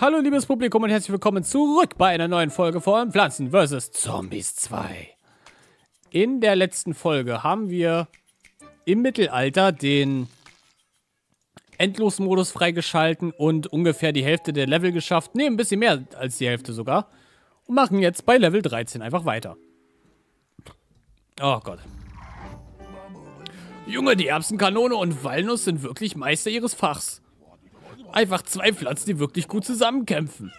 Hallo liebes Publikum und herzlich willkommen zurück bei einer neuen Folge von Pflanzen vs. Zombies 2. In der letzten Folge haben wir im Mittelalter den Endlosmodus freigeschalten und ungefähr die Hälfte der Level geschafft. Ne, ein bisschen mehr als die Hälfte sogar. Und machen jetzt bei Level 13 einfach weiter. Oh Gott. Junge, die Erbsenkanone und Walnuss sind wirklich Meister ihres Fachs. Einfach zwei Pflanzen, die wirklich gut zusammenkämpfen.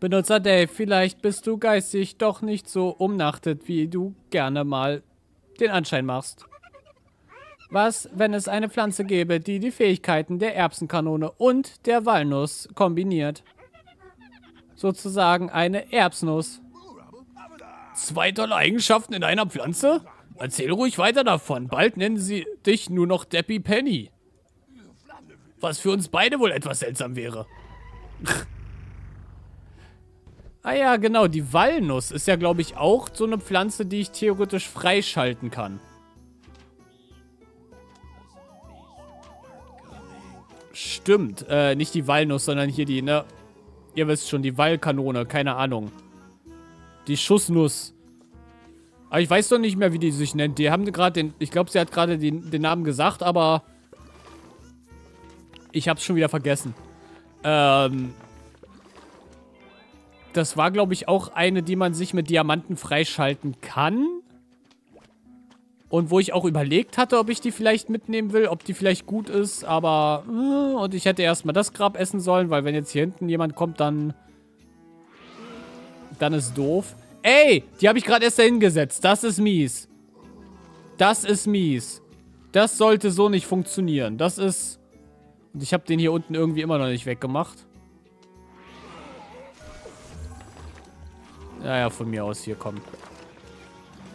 Benutzer Dave, vielleicht bist du geistig doch nicht so umnachtet, wie du gerne mal den Anschein machst. Was, wenn es eine Pflanze gäbe, die die Fähigkeiten der Erbsenkanone und der Walnuss kombiniert? Sozusagen eine Erbsnuss. 2 tolle Eigenschaften in einer Pflanze? Erzähl ruhig weiter davon. Bald nennen sie dich nur noch Deppie Penny. Was für uns beide wohl etwas seltsam wäre. Ah ja, genau. Die Walnuss ist ja, glaube ich, auch so eine Pflanze, die ich theoretisch freischalten kann. Stimmt. Nicht die Walnuss, sondern hier die, ne? Ihr wisst schon, die Wallkanone. Keine Ahnung. Die Schussnuss. Aber ich weiß doch nicht mehr, wie die sich nennt. Die haben gerade den... Ich glaube, sie hat gerade den Namen gesagt, aber... Ich hab's schon wieder vergessen. Das war, glaube ich, auch eine, die man sich mit Diamanten freischalten kann. Und wo ich auch überlegt hatte, ob ich die vielleicht mitnehmen will, ob die vielleicht gut ist, aber... Und ich hätte erstmal das Grab essen sollen, weil wenn jetzt hier hinten jemand kommt, dann... Dann ist doof. Ey, die habe ich gerade erst dahin gesetzt. Das ist mies. Das ist mies. Das sollte so nicht funktionieren. Das ist... Und ich habe den hier unten irgendwie immer noch nicht weggemacht. Naja, von mir aus hier, komm.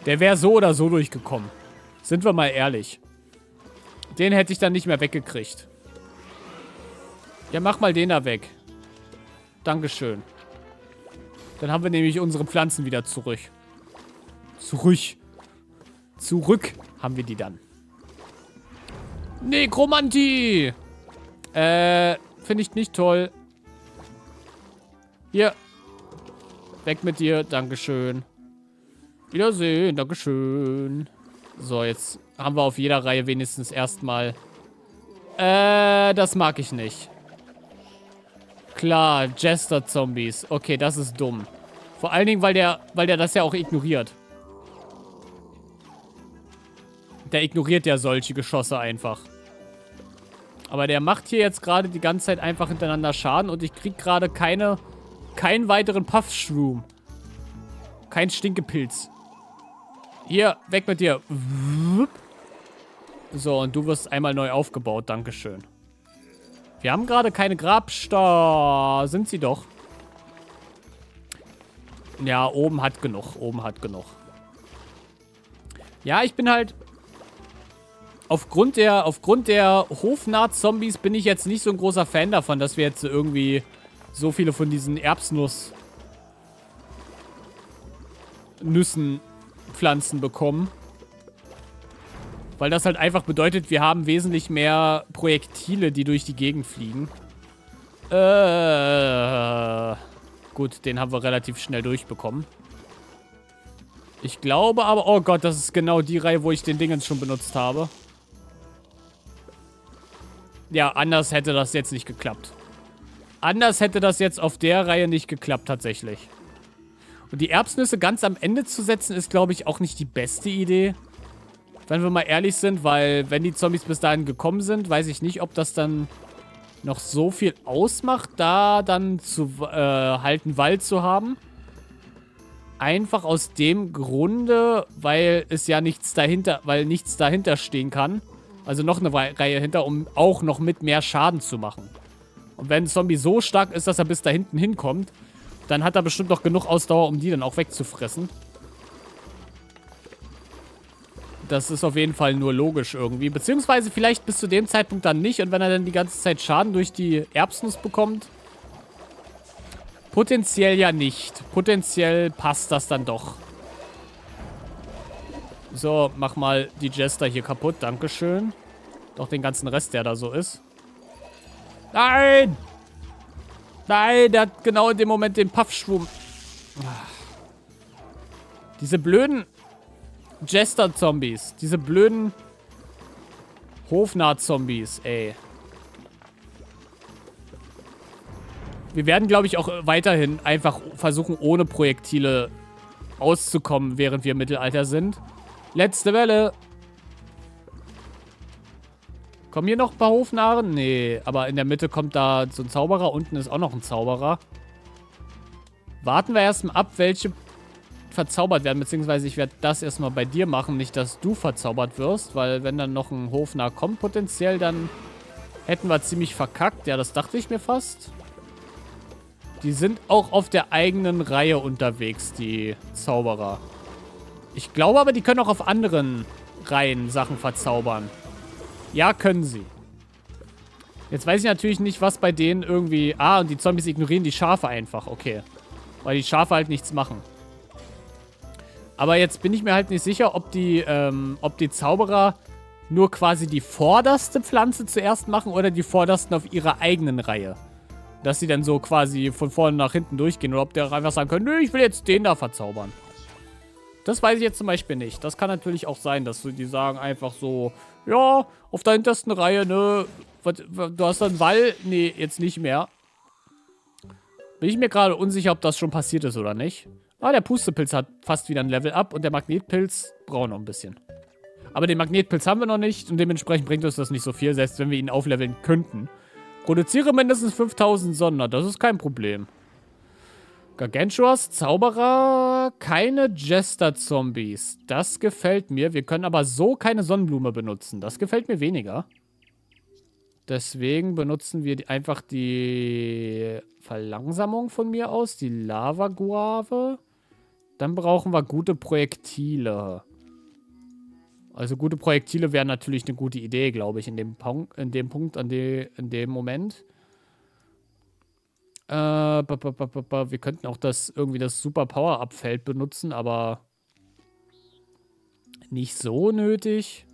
Der wäre so oder so durchgekommen. Sind wir mal ehrlich. Den hätte ich dann nicht mehr weggekriegt. Ja, mach mal den da weg. Dankeschön. Dann haben wir nämlich unsere Pflanzen wieder zurück. Zurück haben wir die dann. Nekromantie! Finde ich nicht toll. Hier. Weg mit dir. Dankeschön. Wiedersehen. Dankeschön. So, jetzt haben wir auf jeder Reihe wenigstens erstmal... Das mag ich nicht. Klar, Jester-Zombies. Okay, das ist dumm. Vor allen Dingen, weil der das ja auch ignoriert. Der ignoriert ja solche Geschosse einfach. Aber der macht hier jetzt gerade die ganze Zeit einfach hintereinander Schaden und ich krieg gerade keinen weiteren Puff-Shroom. Kein Stinkepilz. Hier, weg mit dir. So, und du wirst einmal neu aufgebaut. Dankeschön. Wir haben gerade keine Grabstar. Sind sie doch. Ja, oben hat genug. Oben hat genug. Ja, ich bin halt... Aufgrund der Hofnarr-Zombies bin ich jetzt nicht so ein großer Fan davon, dass wir jetzt irgendwie so viele von diesen Erbsnuss-Nüssen-Pflanzen bekommen. Weil das halt einfach bedeutet, wir haben wesentlich mehr Projektile, die durch die Gegend fliegen. Gut, den haben wir relativ schnell durchbekommen. Ich glaube aber... Oh Gott, das ist genau die Reihe, wo ich den Dingens schon benutzt habe. Ja, anders hätte das jetzt nicht geklappt. Anders hätte das jetzt auf der Reihe nicht geklappt, tatsächlich. Und die Erbsnüsse ganz am Ende zu setzen, ist, glaube ich, auch nicht die beste Idee. Wenn wir mal ehrlich sind, weil wenn die Zombies bis dahin gekommen sind, weiß ich nicht, ob das dann noch so viel ausmacht, da dann halt einen Wald zu haben. Einfach aus dem Grunde, weil es ja nichts dahinter stehen kann. Also noch eine Reihe hinter, um auch noch mit mehr Schaden zu machen. Und wenn ein Zombie so stark ist, dass er bis da hinten hinkommt, dann hat er bestimmt noch genug Ausdauer, um die dann auch wegzufressen. Das ist auf jeden Fall nur logisch irgendwie. Beziehungsweise vielleicht bis zu dem Zeitpunkt dann nicht. Und wenn er dann die ganze Zeit Schaden durch die Erbsnuss bekommt, potenziell ja nicht. Potenziell passt das dann doch. So, mach mal die Jester hier kaputt. Dankeschön. Doch den ganzen Rest, der da so ist. Nein! Nein, der hat genau in dem Moment den Puffschwung. Diese blöden Jester-Zombies. Diese blöden Hofnarr-Zombies, ey. Wir werden, glaube ich, auch weiterhin einfach versuchen, ohne Projektile auszukommen, während wir im Mittelalter sind. Letzte Welle. Kommen hier noch ein paar Hofnarren? Nee, aber in der Mitte kommt da so ein Zauberer. Unten ist auch noch ein Zauberer. Warten wir erstmal ab, welche verzaubert werden. Beziehungsweise ich werde das erstmal bei dir machen. Nicht, dass du verzaubert wirst. Weil wenn dann noch ein Hofnarr kommt potenziell, dann hätten wir ziemlich verkackt. Ja, das dachte ich mir fast. Die sind auch auf der eigenen Reihe unterwegs, die Zauberer. Ich glaube aber, die können auch auf anderen Reihen Sachen verzaubern. Ja, können sie. Jetzt weiß ich natürlich nicht, was bei denen irgendwie... Ah, und die Zombies ignorieren die Schafe einfach. Okay. Weil die Schafe halt nichts machen. Aber jetzt bin ich mir halt nicht sicher, ob die Zauberer nur quasi die vorderste Pflanze zuerst machen oder die vordersten auf ihrer eigenen Reihe. Dass sie dann so quasi von vorne nach hinten durchgehen. Oder ob die auch einfach sagen können, nö, ich will jetzt den da verzaubern. Das weiß ich jetzt zum Beispiel nicht. Das kann natürlich auch sein, dass die sagen einfach so... Ja, auf der hintersten Reihe, ne? Du hast dann Wall? Nee, jetzt nicht mehr. Bin ich mir gerade unsicher, ob das schon passiert ist oder nicht. Ah, der Pustepilz hat fast wieder ein Level up und der Magnetpilz braucht noch ein bisschen. Aber den Magnetpilz haben wir noch nicht und dementsprechend bringt uns das nicht so viel, selbst wenn wir ihn aufleveln könnten. Produziere mindestens 5000 Sonder, das ist kein Problem. Gargantuas, Zauberer, keine Jester-Zombies. Das gefällt mir. Wir können aber so keine Sonnenblume benutzen. Das gefällt mir weniger. Deswegen benutzen wir einfach die Verlangsamung von mir aus, die Lava-Guave. Dann brauchen wir gute Projektile. Also gute Projektile wären natürlich eine gute Idee, glaube ich, in dem Moment. Wir könnten auch das Super Power-Up-Feld benutzen, aber nicht so nötig.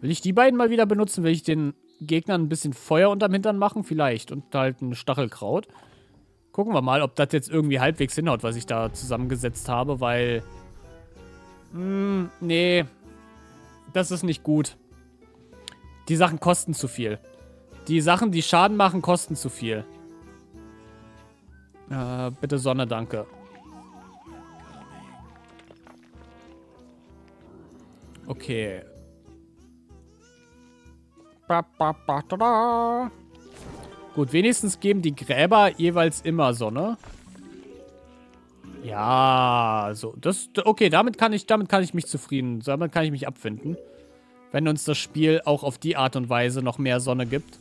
Will ich die beiden mal wieder benutzen? Will ich den Gegnern ein bisschen Feuer unterm Hintern machen? Vielleicht. Und halt ein Stachelkraut. Gucken wir mal, ob das jetzt irgendwie halbwegs hinhaut, was ich da zusammengesetzt habe, weil... nee. Das ist nicht gut. Die Sachen kosten zu viel. Die Sachen, die Schaden machen, kosten zu viel. Bitte Sonne, danke. Okay. Gut, wenigstens geben die Gräber jeweils immer Sonne. Ja, so. Das, okay, damit kann ich mich zufrieden. Damit kann ich mich abfinden. Wenn uns das Spiel auch auf die Art und Weise noch mehr Sonne gibt.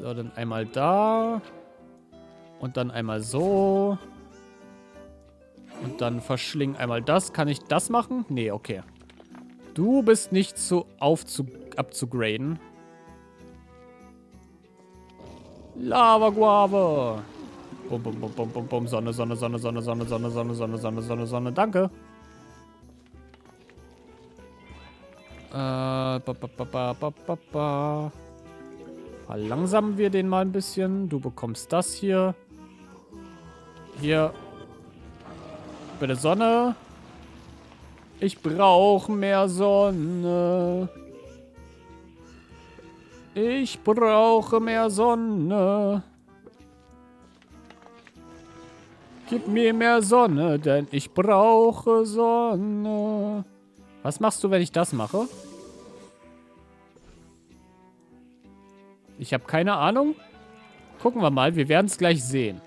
So, dann einmal da. Und dann einmal so. Und dann verschlingen einmal das. Kann ich das machen? Nee, okay. Du bist nicht so abzugraden. Lava Guave. Bum, bum, bum, bum, bum, bum. Sonne, Sonne, Sonne, Sonne, Sonne, Sonne, Sonne, Sonne, Sonne, Sonne, Sonne. Danke. Verlangsamen wir den mal ein bisschen. Du bekommst das hier. Hier. Bitte Sonne. Ich brauche mehr Sonne. Ich brauche mehr Sonne. Gib mir mehr Sonne, denn ich brauche Sonne. Was machst du, wenn ich das mache? Ich habe keine Ahnung. Gucken wir mal. Wir werden es gleich sehen.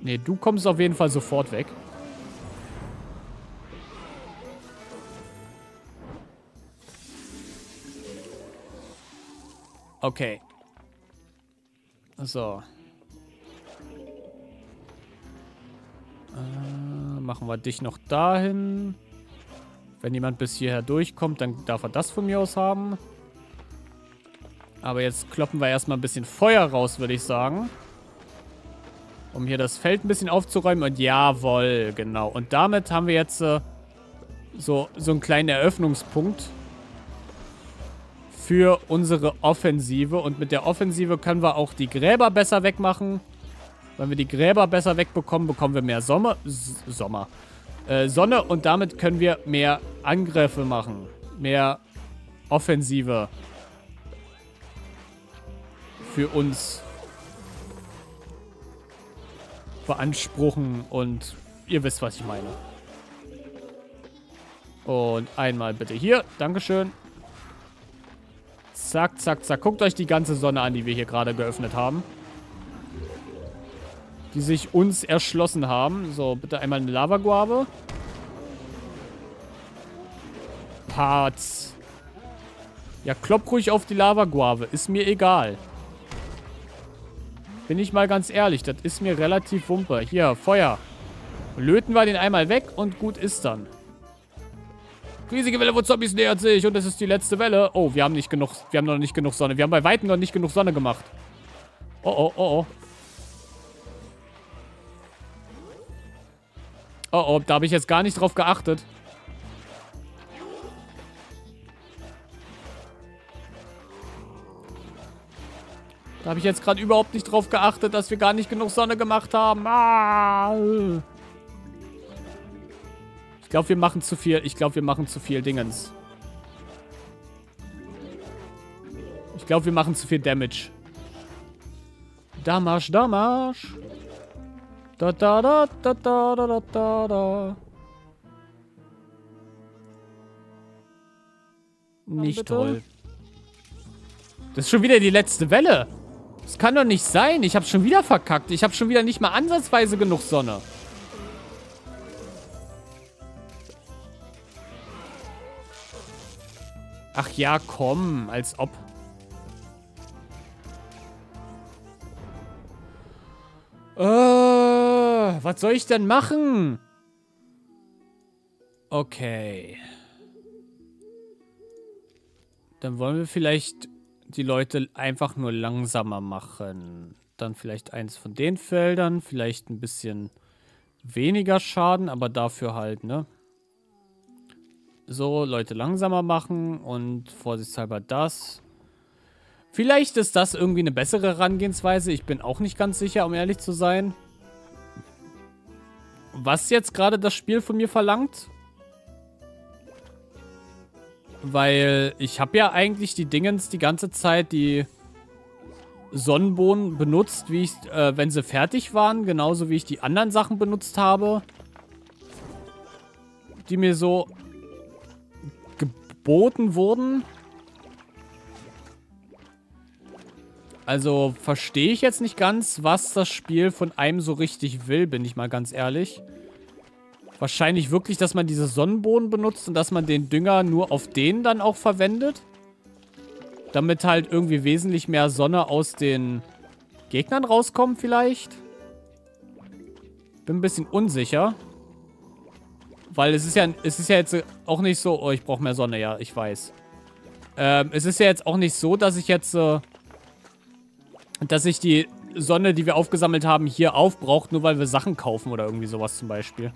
Ne, du kommst auf jeden Fall sofort weg. Okay. So. Machen wir dich noch dahin. Wenn jemand bis hierher durchkommt, dann darf er das von mir aus haben. Aber jetzt kloppen wir erstmal ein bisschen Feuer raus, würde ich sagen. Um hier das Feld ein bisschen aufzuräumen. Und jawohl, genau. Und damit haben wir jetzt so einen kleinen Eröffnungspunkt für unsere Offensive. Und mit der Offensive können wir auch die Gräber besser wegmachen. Wenn wir die Gräber besser wegbekommen, bekommen wir mehr Sonne. Und damit können wir mehr Angriffe machen. Mehr Offensive. Für uns beanspruchen. Und ihr wisst, was ich meine. Und einmal bitte hier. Dankeschön. Zack, zack, zack. Guckt euch die ganze Sonne an, die wir hier gerade geöffnet haben. Die sich uns erschlossen haben. So, bitte einmal eine Lavaguabe. Parts. Ja, klopp ruhig auf die Lavaguabe. Ist mir egal. Bin ich mal ganz ehrlich. Das ist mir relativ wumpe. Hier, Feuer. Löten wir den einmal weg und gut ist dann. Riesige Welle von Zombies nähert sich und das ist die letzte Welle. Oh, wir haben nicht genug. Wir haben noch nicht genug Sonne. Wir haben bei Weitem noch nicht genug Sonne gemacht. Oh, oh, oh, oh. Oh, oh, da habe ich jetzt gar nicht drauf geachtet. Da habe ich jetzt gerade überhaupt nicht drauf geachtet, dass wir gar nicht genug Sonne gemacht haben. Ah. Ich glaube, wir machen zu viel. Ich glaube, wir machen zu viel Dingens. Ich glaube, wir machen zu viel Damage. Damage, Damage. Da, da, da, da, da, da, da, da. Nicht toll. Das ist schon wieder die letzte Welle. Das kann doch nicht sein. Ich habe schon wieder verkackt. Ich habe schon wieder nicht mal ansatzweise genug Sonne. Ach ja, komm. Als ob. Was soll ich denn machen? Okay. Dann wollen wir vielleicht die Leute einfach nur langsamer machen. Dann vielleicht eins von den Feldern. Vielleicht ein bisschen weniger Schaden, aber dafür halt, ne? So, Leute langsamer machen und vorsichtshalber das. Vielleicht ist das irgendwie eine bessere Herangehensweise. Ich bin auch nicht ganz sicher, um ehrlich zu sein. Was jetzt gerade das Spiel von mir verlangt. Weil ich habe ja eigentlich die Dingens die ganze Zeit die Sonnenbohnen benutzt, wie ich, wenn sie fertig waren. Genauso wie ich die anderen Sachen benutzt habe. Die mir so geboten wurden. Also verstehe ich jetzt nicht ganz, was das Spiel von einem so richtig will, bin ich mal ganz ehrlich. Wahrscheinlich wirklich, dass man diese Sonnenbohnen benutzt und dass man den Dünger nur auf den dann auch verwendet. Damit halt irgendwie wesentlich mehr Sonne aus den Gegnern rauskommt vielleicht. Bin ein bisschen unsicher. Weil es ist ja jetzt auch nicht so... Oh, ich brauche mehr Sonne, ja, ich weiß. Es ist ja jetzt auch nicht so, dass ich jetzt... dass ich die Sonne, die wir aufgesammelt haben, hier aufbraucht, nur weil wir Sachen kaufen oder irgendwie sowas zum Beispiel.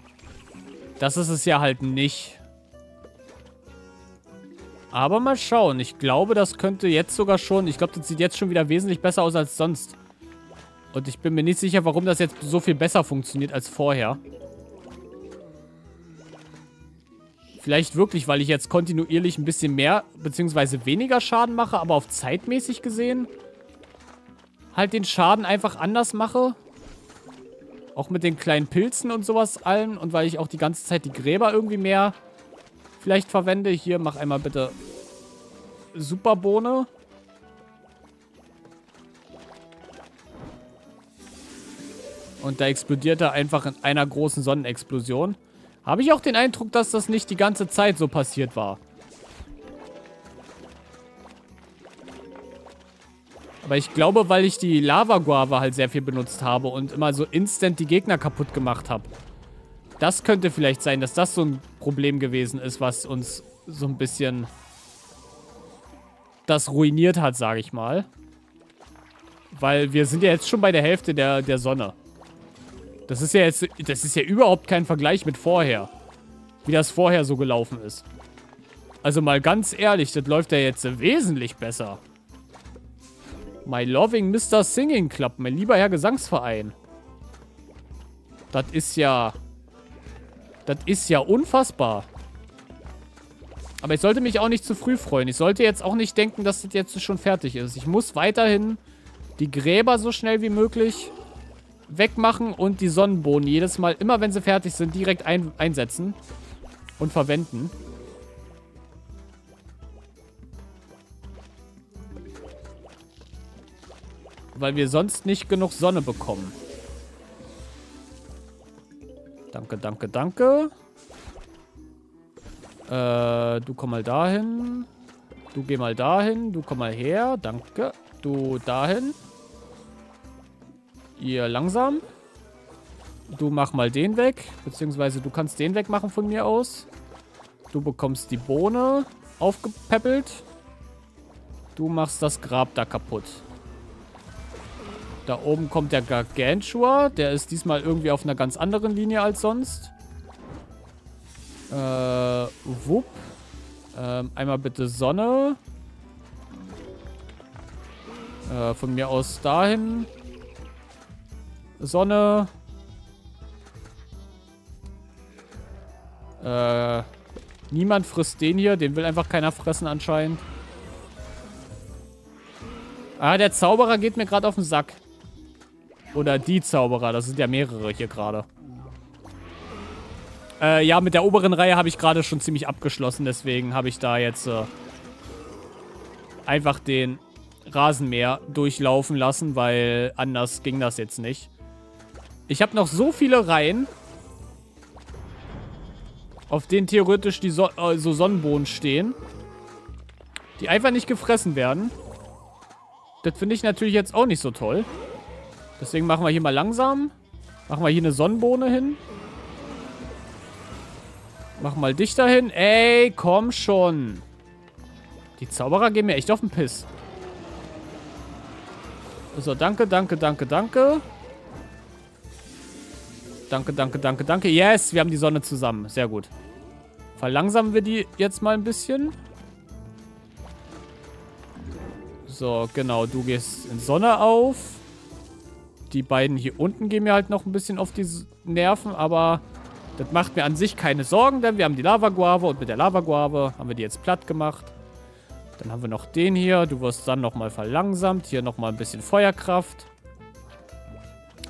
Das ist es ja halt nicht. Aber mal schauen. Ich glaube, das könnte jetzt sogar schon... Ich glaube, das sieht jetzt schon wieder wesentlich besser aus als sonst. Und ich bin mir nicht sicher, warum das jetzt so viel besser funktioniert als vorher. Vielleicht wirklich, weil ich jetzt kontinuierlich ein bisschen mehr bzw. weniger Schaden mache, aber auf zeitmäßig gesehen... halt den Schaden einfach anders mache. Auch mit den kleinen Pilzen und sowas allem. Und weil ich auch die ganze Zeit die Gräber irgendwie mehr vielleicht verwende. Hier, mach einmal bitte Superbohne. Und da explodiert er einfach in einer großen Sonnenexplosion. Habe ich auch den Eindruck, dass das nicht die ganze Zeit so passiert war. Aber ich glaube, weil ich die Lava-Guava halt sehr viel benutzt habe und immer so instant die Gegner kaputt gemacht habe. Das könnte vielleicht sein, dass das so ein Problem gewesen ist, was uns so ein bisschen das ruiniert hat, sage ich mal. Weil wir sind ja jetzt schon bei der Hälfte der Sonne. Das ist ja überhaupt kein Vergleich mit vorher. Wie das vorher so gelaufen ist. Also mal ganz ehrlich, das läuft ja jetzt wesentlich besser. My Loving Mr. Singing Club, mein lieber Herr Gesangsverein. Das ist ja unfassbar. Aber ich sollte mich auch nicht zu früh freuen. Ich sollte jetzt auch nicht denken, dass das jetzt schon fertig ist. Ich muss weiterhin die Gräber so schnell wie möglich wegmachen und die Sonnenbohnen jedes Mal, immer wenn sie fertig sind, direkt einsetzen und verwenden. Weil wir sonst nicht genug Sonne bekommen. Danke, danke, danke. Du komm mal dahin. Du geh mal dahin. Du komm mal her. Danke. Du dahin. Ihr langsam. Du mach mal den weg. Beziehungsweise du kannst den wegmachen von mir aus. Du bekommst die Bohne aufgepäppelt. Du machst das Grab da kaputt. Da oben kommt der Gargantua. Der ist diesmal irgendwie auf einer ganz anderen Linie als sonst. Wupp. Einmal bitte Sonne. Von mir aus dahin. Sonne. Niemand frisst den hier. Den will einfach keiner fressen anscheinend. Ah, der Zauberer geht mir gerade auf den Sack. Oder die Zauberer. Das sind ja mehrere hier gerade. Ja, mit der oberen Reihe habe ich gerade schon ziemlich abgeschlossen. Deswegen habe ich da jetzt einfach den Rasenmäher durchlaufen lassen, weil anders ging das jetzt nicht. Ich habe noch so viele Reihen, auf denen theoretisch die so Sonnenbohnen stehen, die einfach nicht gefressen werden. Das finde ich natürlich jetzt auch nicht so toll. Deswegen machen wir hier mal langsam. Machen wir hier eine Sonnenbohne hin. Mach mal dich dahin. Ey, komm schon. Die Zauberer gehen mir echt auf den Piss. So, danke, danke, danke, danke. Danke, danke, danke, danke. Yes, wir haben die Sonne zusammen. Sehr gut. Verlangsamen wir die jetzt mal ein bisschen. So, genau. Du gehst in Sonne auf. Die beiden hier unten gehen mir halt noch ein bisschen auf die Nerven, aber... Das macht mir an sich keine Sorgen, denn wir haben die Lava-Guave und mit der Lava-Guave haben wir die jetzt platt gemacht. Dann haben wir noch den hier. Du wirst dann nochmal verlangsamt. Hier nochmal ein bisschen Feuerkraft.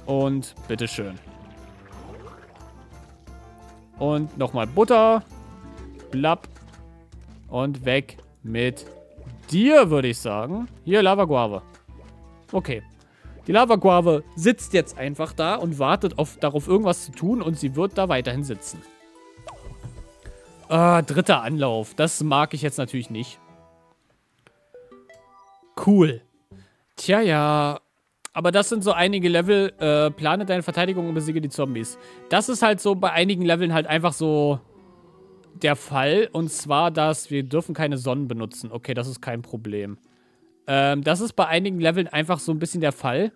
Und bitteschön. Und nochmal Butter. Blapp. Und weg mit dir, würde ich sagen. Hier, Lava-Guave. Okay. Die Lava-Guave sitzt jetzt einfach da und wartet darauf, irgendwas zu tun. Und sie wird da weiterhin sitzen. Dritter Anlauf. Das mag ich jetzt natürlich nicht. Cool. Tja, ja. Aber das sind so einige Level. Plane deine Verteidigung und besiege die Zombies. Das ist halt so bei einigen Leveln halt einfach so der Fall. Und zwar, dass wir dürfen keine Sonnen benutzen. Okay, das ist kein Problem. Das ist bei einigen Leveln einfach so ein bisschen der Fall,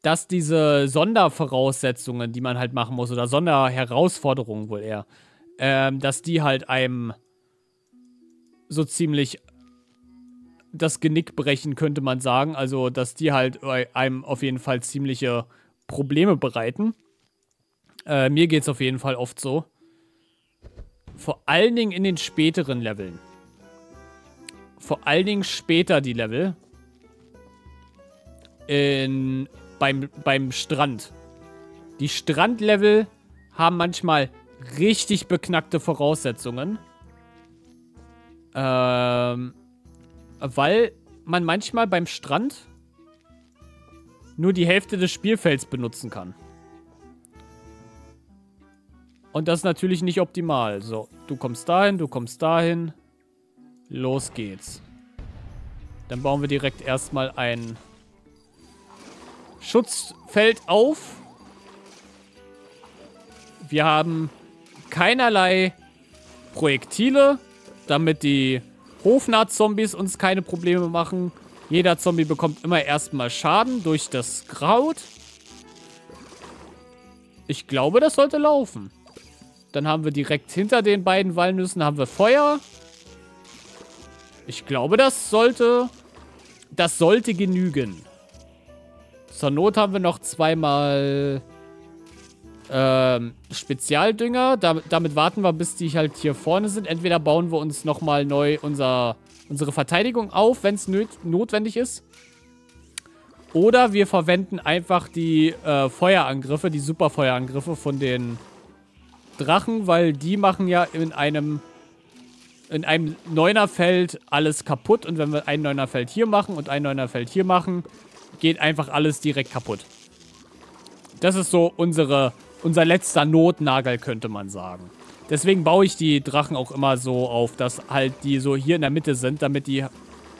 dass diese Sondervoraussetzungen, die man halt machen muss, oder Sonderherausforderungen wohl eher, dass die halt einem so ziemlich das Genick brechen, könnte man sagen. Also, dass die halt einem auf jeden Fall ziemliche Probleme bereiten. Mir geht's auf jeden Fall oft so. Vor allen Dingen in den späteren Leveln. Vor allen Dingen später die Level. Beim Strand. Die Strandlevel haben manchmal richtig beknackte Voraussetzungen. Weil man manchmal beim Strand nur die Hälfte des Spielfelds benutzen kann. Und das ist natürlich nicht optimal. So, du kommst dahin, du kommst dahin. Los geht's. Dann bauen wir direkt erstmal ein Schutzfeld auf. Wir haben keinerlei Projektile, damit die Hofnarr-Zombies uns keine Probleme machen. Jeder Zombie bekommt immer erstmal Schaden durch das Kraut. Ich glaube, das sollte laufen. Dann haben wir direkt hinter den beiden Walnüssen haben wir Feuer. Ich glaube, das sollte genügen. Zur Not haben wir noch zweimal Spezialdünger. Damit warten wir, bis die halt hier vorne sind. Entweder bauen wir uns nochmal neu unsere Verteidigung auf, wenn es notwendig ist. Oder wir verwenden einfach die Feuerangriffe, die Superfeuerangriffe von den Drachen, weil die machen ja in einem 9er-Feld alles kaputt. Und wenn wir ein 9er-Feld hier machen und ein 9er-Feld hier machen, geht einfach alles direkt kaputt. Das ist so unser letzter Notnagel, könnte man sagen. Deswegen baue ich die Drachen auch immer so auf, dass halt die so hier in der Mitte sind, damit die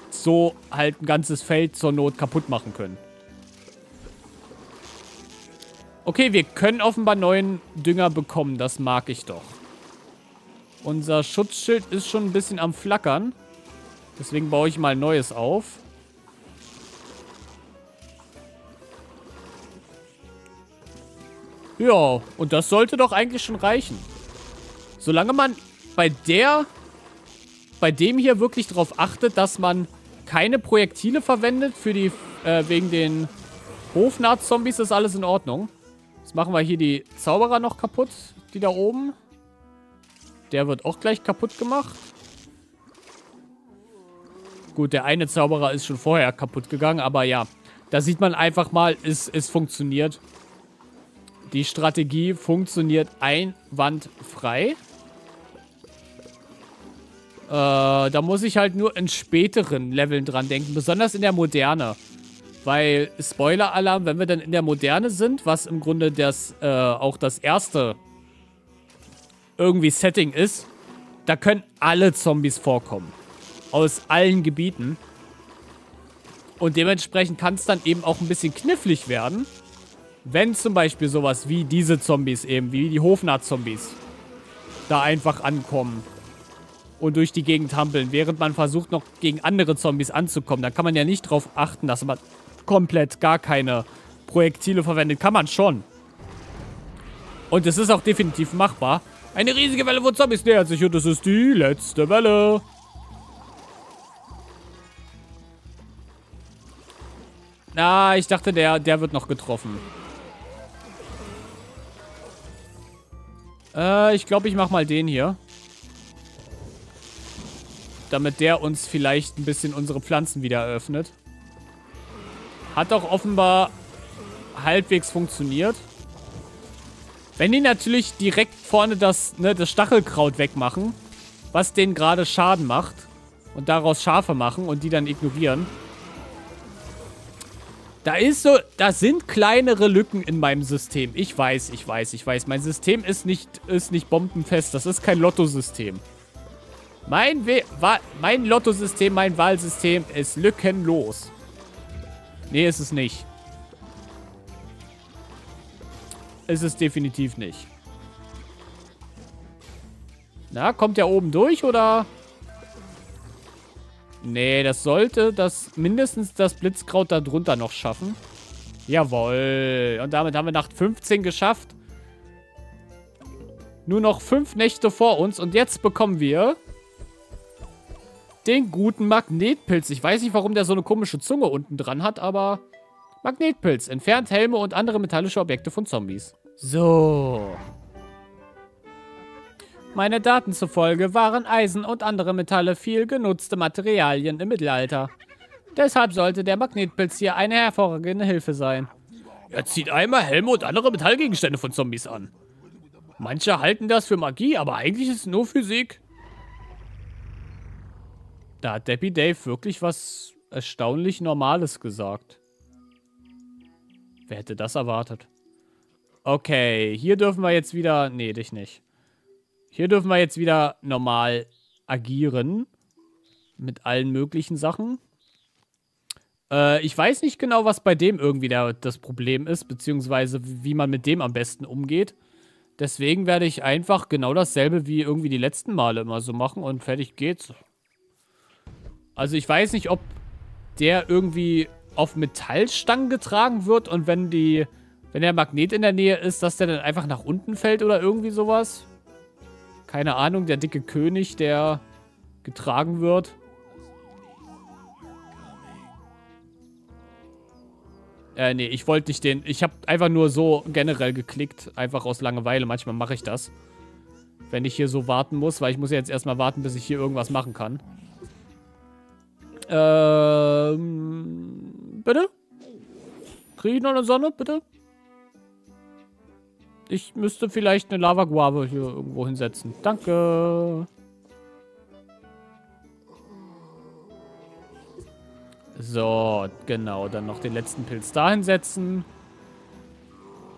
so halt ein ganzes Feld zur Not kaputt machen können. Okay, wir können offenbar neuen Dünger bekommen. Das mag ich doch. Unser Schutzschild ist schon ein bisschen am Flackern. Deswegen baue ich mal neues auf. Ja, und das sollte doch eigentlich schon reichen. Solange man bei dem hier wirklich darauf achtet, dass man keine Projektile verwendet für die wegen den Hofnarz-Zombies, ist alles in Ordnung. Jetzt machen wir hier die Zauberer noch kaputt, die da oben. Der wird auch gleich kaputt gemacht. Gut, der eine Zauberer ist schon vorher kaputt gegangen, aber ja, da sieht man einfach mal, es funktioniert. Die Strategie funktioniert einwandfrei. Da muss ich halt nur in späteren Leveln dran denken, besonders in der Moderne. Weil, Spoiler-Alarm, wenn wir dann in der Moderne sind, was im Grunde auch das erste irgendwie Setting ist, da können alle Zombies vorkommen. Aus allen Gebieten. Und dementsprechend kann es dann eben auch ein bisschen knifflig werden, wenn zum Beispiel sowas wie diese Zombies eben, wie die Hofnarz-Zombies, da einfach ankommen und durch die Gegend hampeln, während man versucht, noch gegen andere Zombies anzukommen. Da kann man ja nicht drauf achten, dass man komplett gar keine Projektile verwendet. Kann man schon. Und es ist auch definitiv machbar. Eine riesige Welle von Zombies nähert sich und es ist die letzte Welle. Ah, ich dachte, der wird noch getroffen. Ich glaube, ich mache mal den hier. Damit der uns vielleicht ein bisschen unsere Pflanzen wieder eröffnet. Hat auch offenbar halbwegs funktioniert. Wenn die natürlich direkt vorne das Stachelkraut wegmachen, was denen gerade Schaden macht und daraus Schafe machen und die dann ignorieren. Da sind kleinere Lücken in meinem System. Ich weiß. Mein System ist nicht bombenfest. Das ist kein Lotto-System. Mein Lotto-System, mein Wahlsystem ist lückenlos. Nee, ist es nicht. Ist es definitiv nicht. Na, kommt der oben durch, oder? Nee, das sollte mindestens das Blitzkraut da drunter noch schaffen. Jawohl. Und damit haben wir Nacht 15 geschafft. Nur noch 5 Nächte vor uns. Und jetzt bekommen wir den guten Magnetpilz. Ich weiß nicht, warum der so eine komische Zunge unten dran hat, aber Magnetpilz entfernt Helme und andere metallische Objekte von Zombies. So. Meine Daten zufolge waren Eisen und andere Metalle viel genutzte Materialien im Mittelalter. Deshalb sollte der Magnetpilz hier eine hervorragende Hilfe sein. Er zieht einmal Helme und andere Metallgegenstände von Zombies an. Manche halten das für Magie, aber eigentlich ist es nur Physik. Da hat Deppie Dave wirklich was erstaunlich Normales gesagt. Wer hätte das erwartet? Okay, hier dürfen wir jetzt wieder... Nee, dich nicht. Hier dürfen wir jetzt wieder normal agieren. Mit allen möglichen Sachen. Ich weiß nicht genau, was bei dem irgendwie das Problem ist, beziehungsweise wie man mit dem am besten umgeht. Deswegen werde ich einfach genau dasselbe wie irgendwie die letzten Male immer so machen und fertig geht's. Also ich weiß nicht, ob der irgendwie auf Metallstangen getragen wird und wenn der Magnet in der Nähe ist, dass der dann einfach nach unten fällt oder irgendwie sowas. Keine Ahnung, der dicke König, der getragen wird. Nee, ich wollte nicht den... Ich habe einfach nur so generell geklickt. Einfach aus Langeweile. Manchmal mache ich das. Wenn ich hier so warten muss. Weil ich muss ja jetzt erstmal warten, bis ich hier irgendwas machen kann. Bitte? Kriege ich noch eine Sonne? Bitte? Ich müsste vielleicht eine Lava-Guave hier irgendwo hinsetzen. Danke. So, genau. Dann noch den letzten Pilz da hinsetzen.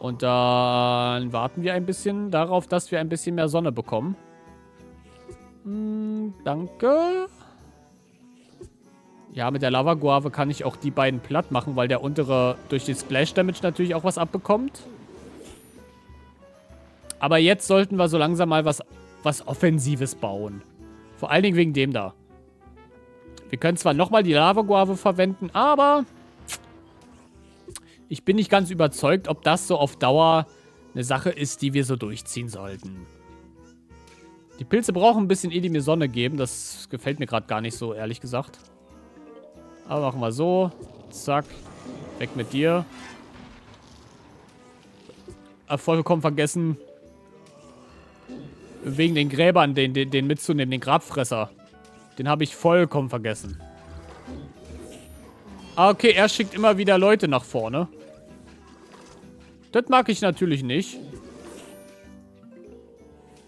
Und dann warten wir ein bisschen darauf, dass wir ein bisschen mehr Sonne bekommen. Danke. Ja, mit der Lava-Guave kann ich auch die beiden platt machen, weil der untere durch den Splash-Damage natürlich auch was abbekommt. Aber jetzt sollten wir so langsam mal was Offensives bauen. Vor allen Dingen wegen dem da. Wir können zwar nochmal die Lava-Guave verwenden, aber ich bin nicht ganz überzeugt, ob das so auf Dauer eine Sache ist, die wir so durchziehen sollten. Die Pilze brauchen ein bisschen, ehe die mir Sonne geben. Das gefällt mir gerade gar nicht so, ehrlich gesagt. Aber machen wir so. Zack. Weg mit dir. Vollkommen vergessen, wegen den Gräbern den mitzunehmen, den Grabfresser. Den habe ich vollkommen vergessen. Ah, okay, er schickt immer wieder Leute nach vorne. Das mag ich natürlich nicht.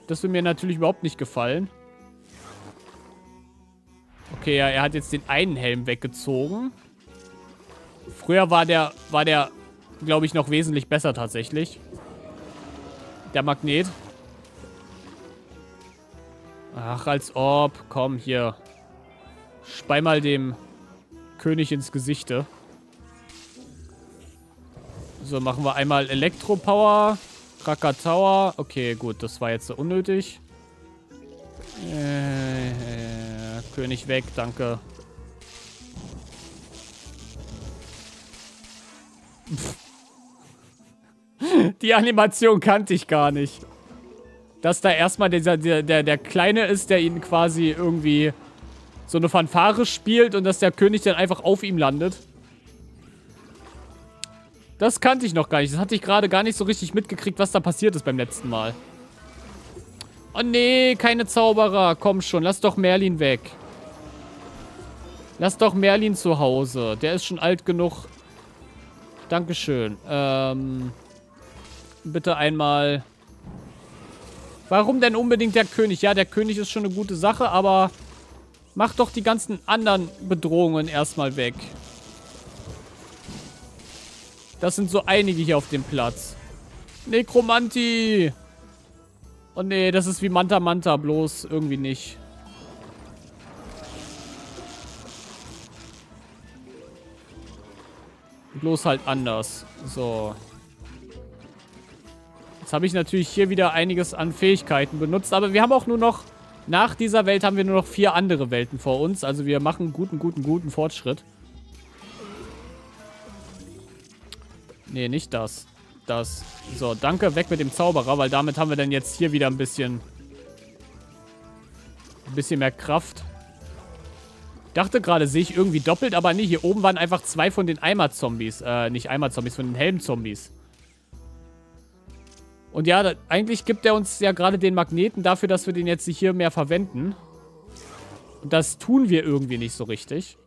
Das will mir natürlich überhaupt nicht gefallen. Okay, ja, er hat jetzt den einen Helm weggezogen. Früher war der, glaube ich, noch wesentlich besser tatsächlich. Der Magnet. Ach, als ob. Komm, hier. Spei mal dem König ins Gesichte. So, machen wir einmal Elektropower. Krakatoa. Okay, gut, das war jetzt so unnötig. König weg, danke. Die Animation kannte ich gar nicht. Dass da erstmal der Kleine ist, der ihn quasi irgendwie so eine Fanfare spielt und dass der König dann einfach auf ihm landet. Das kannte ich noch gar nicht. Das hatte ich gerade gar nicht so richtig mitgekriegt, was da passiert ist beim letzten Mal. Oh nee, keine Zauberer. Komm schon, lass doch Merlin weg. Lass doch Merlin zu Hause. Der ist schon alt genug. Dankeschön. Bitte einmal... Warum denn unbedingt der König? Ja, der König ist schon eine gute Sache, aber mach doch die ganzen anderen Bedrohungen erstmal weg. Das sind so einige hier auf dem Platz. Nekromanti! Oh nee, das ist wie Manta Manta, bloß irgendwie nicht. Bloß halt anders. So. Jetzt habe ich natürlich hier wieder einiges an Fähigkeiten benutzt. Aber wir haben auch nur noch... Nach dieser Welt haben wir nur noch 4 andere Welten vor uns. Also wir machen guten Fortschritt. Nee, nicht das. Das. So, danke. Weg mit dem Zauberer. Weil damit haben wir dann jetzt hier wieder ein bisschen... Ein bisschen mehr Kraft. Dachte gerade, sehe ich irgendwie doppelt, aber nee, hier oben waren einfach 2 von den Eimer-Zombies. Nicht Eimer-Zombies, von den Helm-Zombies. Und ja, eigentlich gibt er uns ja gerade den Magneten dafür, dass wir den jetzt nicht hier mehr verwenden. Und das tun wir irgendwie nicht so richtig.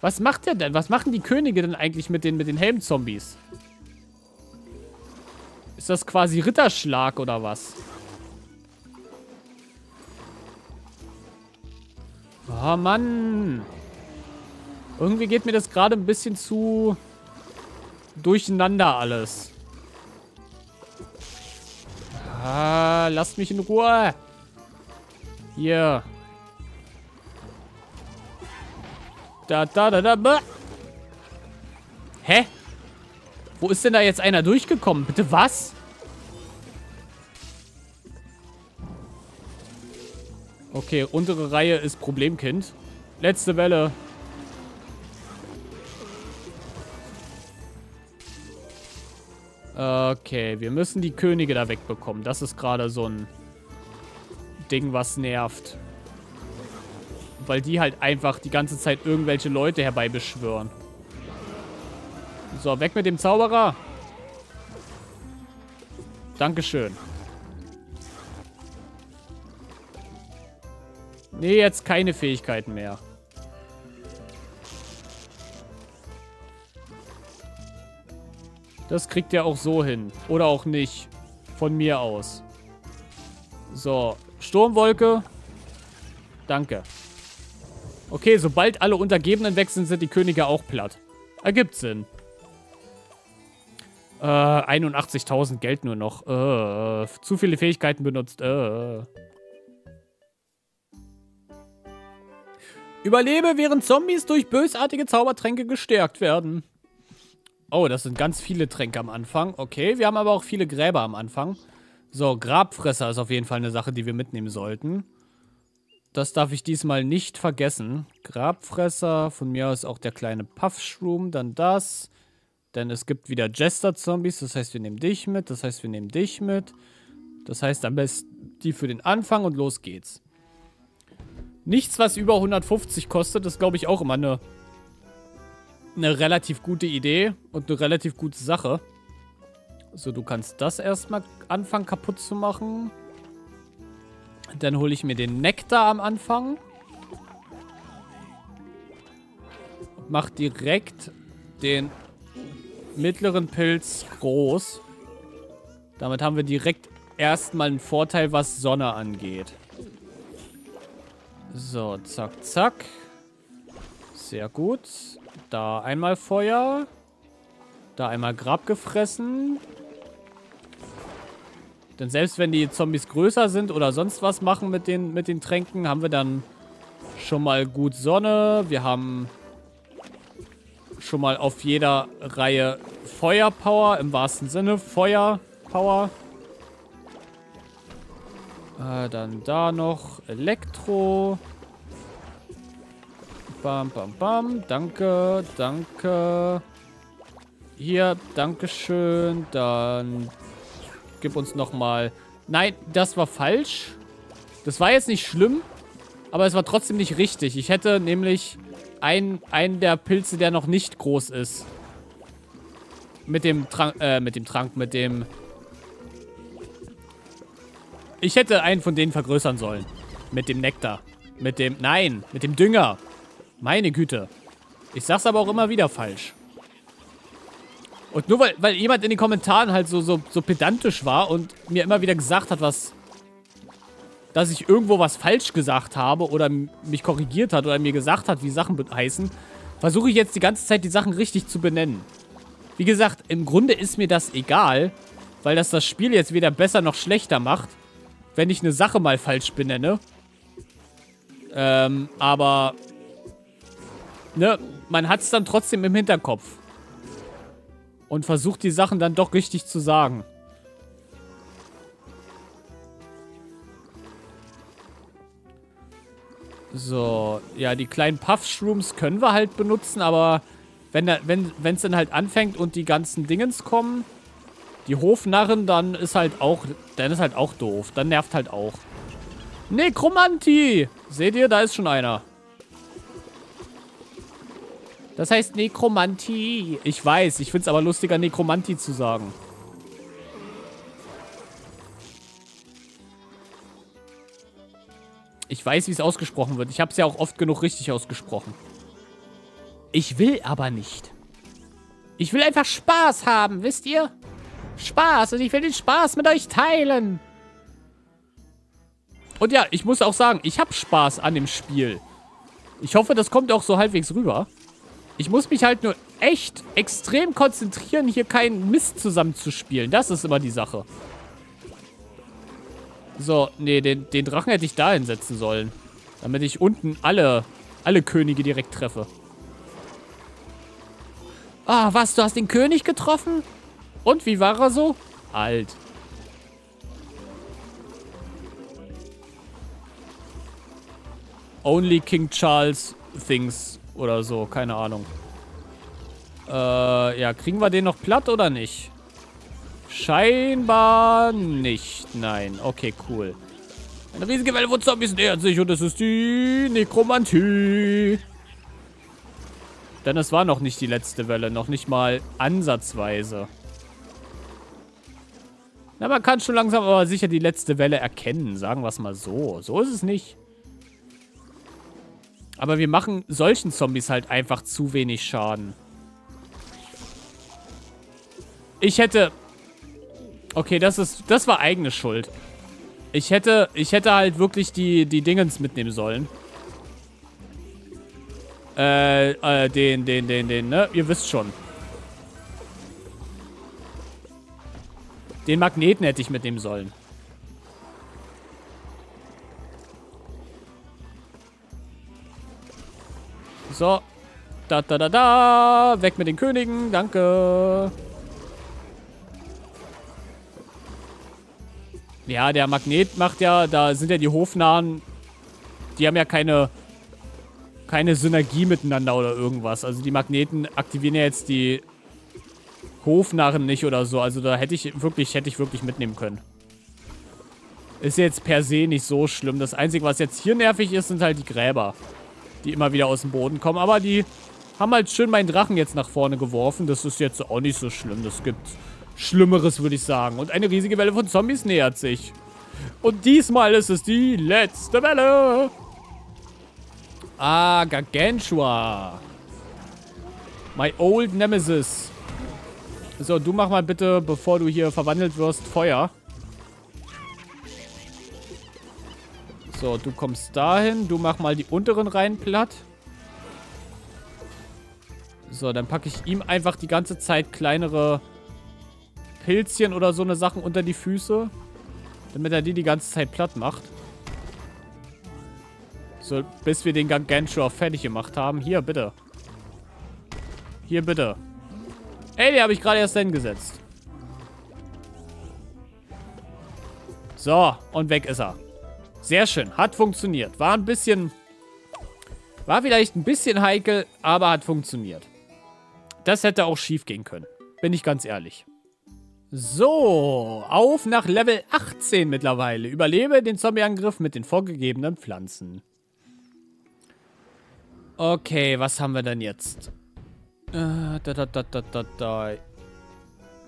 Was macht der denn? Was machen die Könige denn eigentlich mit den Helm-Zombies? Ist das quasi Ritterschlag oder was? Oh Mann. Irgendwie geht mir das gerade ein bisschen zu durcheinander alles. Ah, lasst mich in Ruhe. Hier. Da. Hä? Wo ist denn da jetzt einer durchgekommen? Bitte was? Okay, untere Reihe ist Problemkind. Letzte Welle. Okay, wir müssen die Könige da wegbekommen. Das ist gerade so ein Ding, was nervt. Weil die halt einfach die ganze Zeit irgendwelche Leute herbeibeschwören. So, weg mit dem Zauberer. Dankeschön. Nee, jetzt keine Fähigkeiten mehr. Das kriegt er auch so hin. Oder auch nicht. Von mir aus. So, Sturmwolke. Danke. Okay, sobald alle Untergebenen weg sind, sind die Könige auch platt. Ergibt Sinn. 81.000 Geld nur noch. Zu viele Fähigkeiten benutzt. Überlebe, während Zombies durch bösartige Zaubertränke gestärkt werden. Oh, das sind ganz viele Tränke am Anfang. Okay, wir haben aber auch viele Gräber am Anfang. So, Grabfresser ist auf jeden Fall eine Sache, die wir mitnehmen sollten. Das darf ich diesmal nicht vergessen. Grabfresser, von mir aus auch der kleine Puffshroom, dann das. Denn es gibt wieder Jester-Zombies, das heißt, wir nehmen dich mit, das heißt, wir nehmen dich mit. Das heißt, am besten die für den Anfang und los geht's. Nichts, was über 150 kostet, ist, glaube ich, auch immer eine relativ gute Idee und eine relativ gute Sache. So, du kannst das erstmal anfangen kaputt zu machen. Dann hole ich mir den Nektar am Anfang. Mach direkt den mittleren Pilz groß. Damit haben wir direkt erstmal einen Vorteil, was Sonne angeht. So, zack, zack. Sehr gut. Da einmal Feuer. Da einmal Grab gefressen. Denn selbst wenn die Zombies größer sind oder sonst was machen mit den Tränken, haben wir dann schon mal gut Sonne. Wir haben schon mal auf jeder Reihe Feuerpower. Im wahrsten Sinne Feuerpower. Dann da noch Elektro. Bam, bam, bam. Danke, danke. Hier, dankeschön. Dann gib uns nochmal... Nein, das war falsch. Das war jetzt nicht schlimm, aber es war trotzdem nicht richtig. Ich hätte nämlich einen der Pilze, der noch nicht groß ist, mit dem Trank. Ich hätte einen von denen vergrößern sollen. Mit dem Nektar. Nein, mit dem Dünger. Meine Güte. Ich sag's aber auch immer wieder falsch. Und nur weil jemand in den Kommentaren halt so pedantisch war und mir immer wieder gesagt hat, dass ich irgendwo was falsch gesagt habe oder mich korrigiert hat oder mir gesagt hat, wie Sachen heißen, versuche ich jetzt die ganze Zeit, die Sachen richtig zu benennen. Wie gesagt, im Grunde ist mir das egal, weil das Spiel jetzt weder besser noch schlechter macht, wenn ich eine Sache mal falsch benenne. Aber, ne, man hat's dann trotzdem im Hinterkopf. Und versucht die Sachen dann doch richtig zu sagen. So, ja, die kleinen Puff-Shrooms können wir halt benutzen, aber wenn es dann halt anfängt und die ganzen Dingens kommen, die Hofnarren, dann ist halt auch doof. Dann nervt halt auch. Nekromanti! Seht ihr, da ist schon einer. Das heißt Nekromantie. Ich weiß, ich find's aber lustiger, Nekromantie zu sagen. Ich weiß, wie es ausgesprochen wird. Ich hab's ja auch oft genug richtig ausgesprochen. Ich will aber nicht. Ich will einfach Spaß haben, wisst ihr? Spaß, und ich will den Spaß mit euch teilen. Und ja, ich muss auch sagen, ich hab Spaß an dem Spiel. Ich hoffe, das kommt auch so halbwegs rüber. Ich muss mich halt nur echt extrem konzentrieren, hier keinen Mist zusammenzuspielen. Das ist immer die Sache. So, nee, den Drachen hätte ich da hinsetzen sollen. Damit ich unten alle Könige direkt treffe. Ah, was? Du hast den König getroffen? Und wie war er so? Alt. Only King Charles Things. Oder so, keine Ahnung. Ja, kriegen wir den noch platt oder nicht? Scheinbar nicht, nein. Okay, cool. Eine riesige Welle von Zombies nähert sich und es ist die Nekromantie. Denn es war noch nicht die letzte Welle, noch nicht mal ansatzweise. Na, man kann schon langsam aber sicher die letzte Welle erkennen, sagen wir es mal so. So ist es nicht. Aber wir machen solchen Zombies halt einfach zu wenig Schaden. Ich hätte... Okay, das war eigene Schuld. Ich hätte halt wirklich die Dingens mitnehmen sollen. Ne? Ihr wisst schon. Den Magneten hätte ich mitnehmen sollen. So. Da. Weg mit den Königen. Danke. Ja, der Magnet macht ja... Da sind ja die Hofnarren... Die haben ja keine Synergie miteinander oder irgendwas. Also die Magneten aktivieren ja jetzt die Hofnarren nicht oder so. Also da hätte ich wirklich mitnehmen können. Ist jetzt per se nicht so schlimm. Das Einzige, was jetzt hier nervig ist, sind halt die Gräber, die immer wieder aus dem Boden kommen. Aber die haben halt schön meinen Drachen jetzt nach vorne geworfen. Das ist jetzt auch nicht so schlimm. Das gibt Schlimmeres, würde ich sagen. Und eine riesige Welle von Zombies nähert sich. Und diesmal ist es die letzte Welle. Ah, Gargantua. My old nemesis. So, du mach mal bitte, bevor du hier verwandelt wirst, Feuer. So, du kommst dahin. Du mach mal die unteren Reihen platt. So, dann packe ich ihm einfach die ganze Zeit kleinere Pilzchen oder so eine Sachen unter die Füße. Damit er die ganze Zeit platt macht. So, bis wir den Gargantua fertig gemacht haben. Hier, bitte. Hier, bitte. Ey, den habe ich gerade erst hingesetzt. So, und weg ist er. Sehr schön. Hat funktioniert. War vielleicht ein bisschen heikel, aber hat funktioniert. Das hätte auch schief gehen können. Bin ich ganz ehrlich. So, auf nach Level 18 mittlerweile. Überlebe den Zombieangriff mit den vorgegebenen Pflanzen. Okay, was haben wir denn jetzt?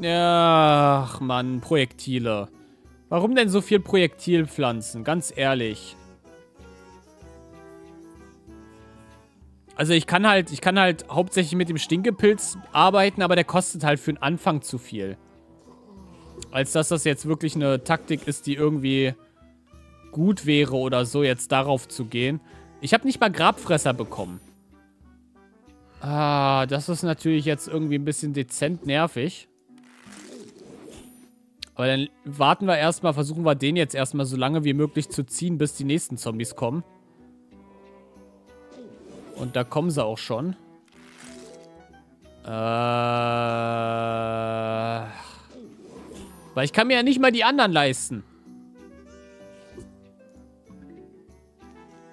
Ach, Mann, Projektile. Warum denn so viel Projektilpflanzen? Ganz ehrlich. Also ich kann halt hauptsächlich mit dem Stinkepilz arbeiten, aber der kostet halt für den Anfang zu viel. Als dass das jetzt wirklich eine Taktik ist, die irgendwie gut wäre oder so, jetzt darauf zu gehen. Ich habe nicht mal Grabfresser bekommen. Ah, das ist natürlich jetzt irgendwie ein bisschen dezent nervig. Aber dann warten wir erstmal, versuchen wir den jetzt erstmal so lange wie möglich zu ziehen, bis die nächsten Zombies kommen. Und da kommen sie auch schon. Weil ich kann mir ja nicht mal die anderen leisten.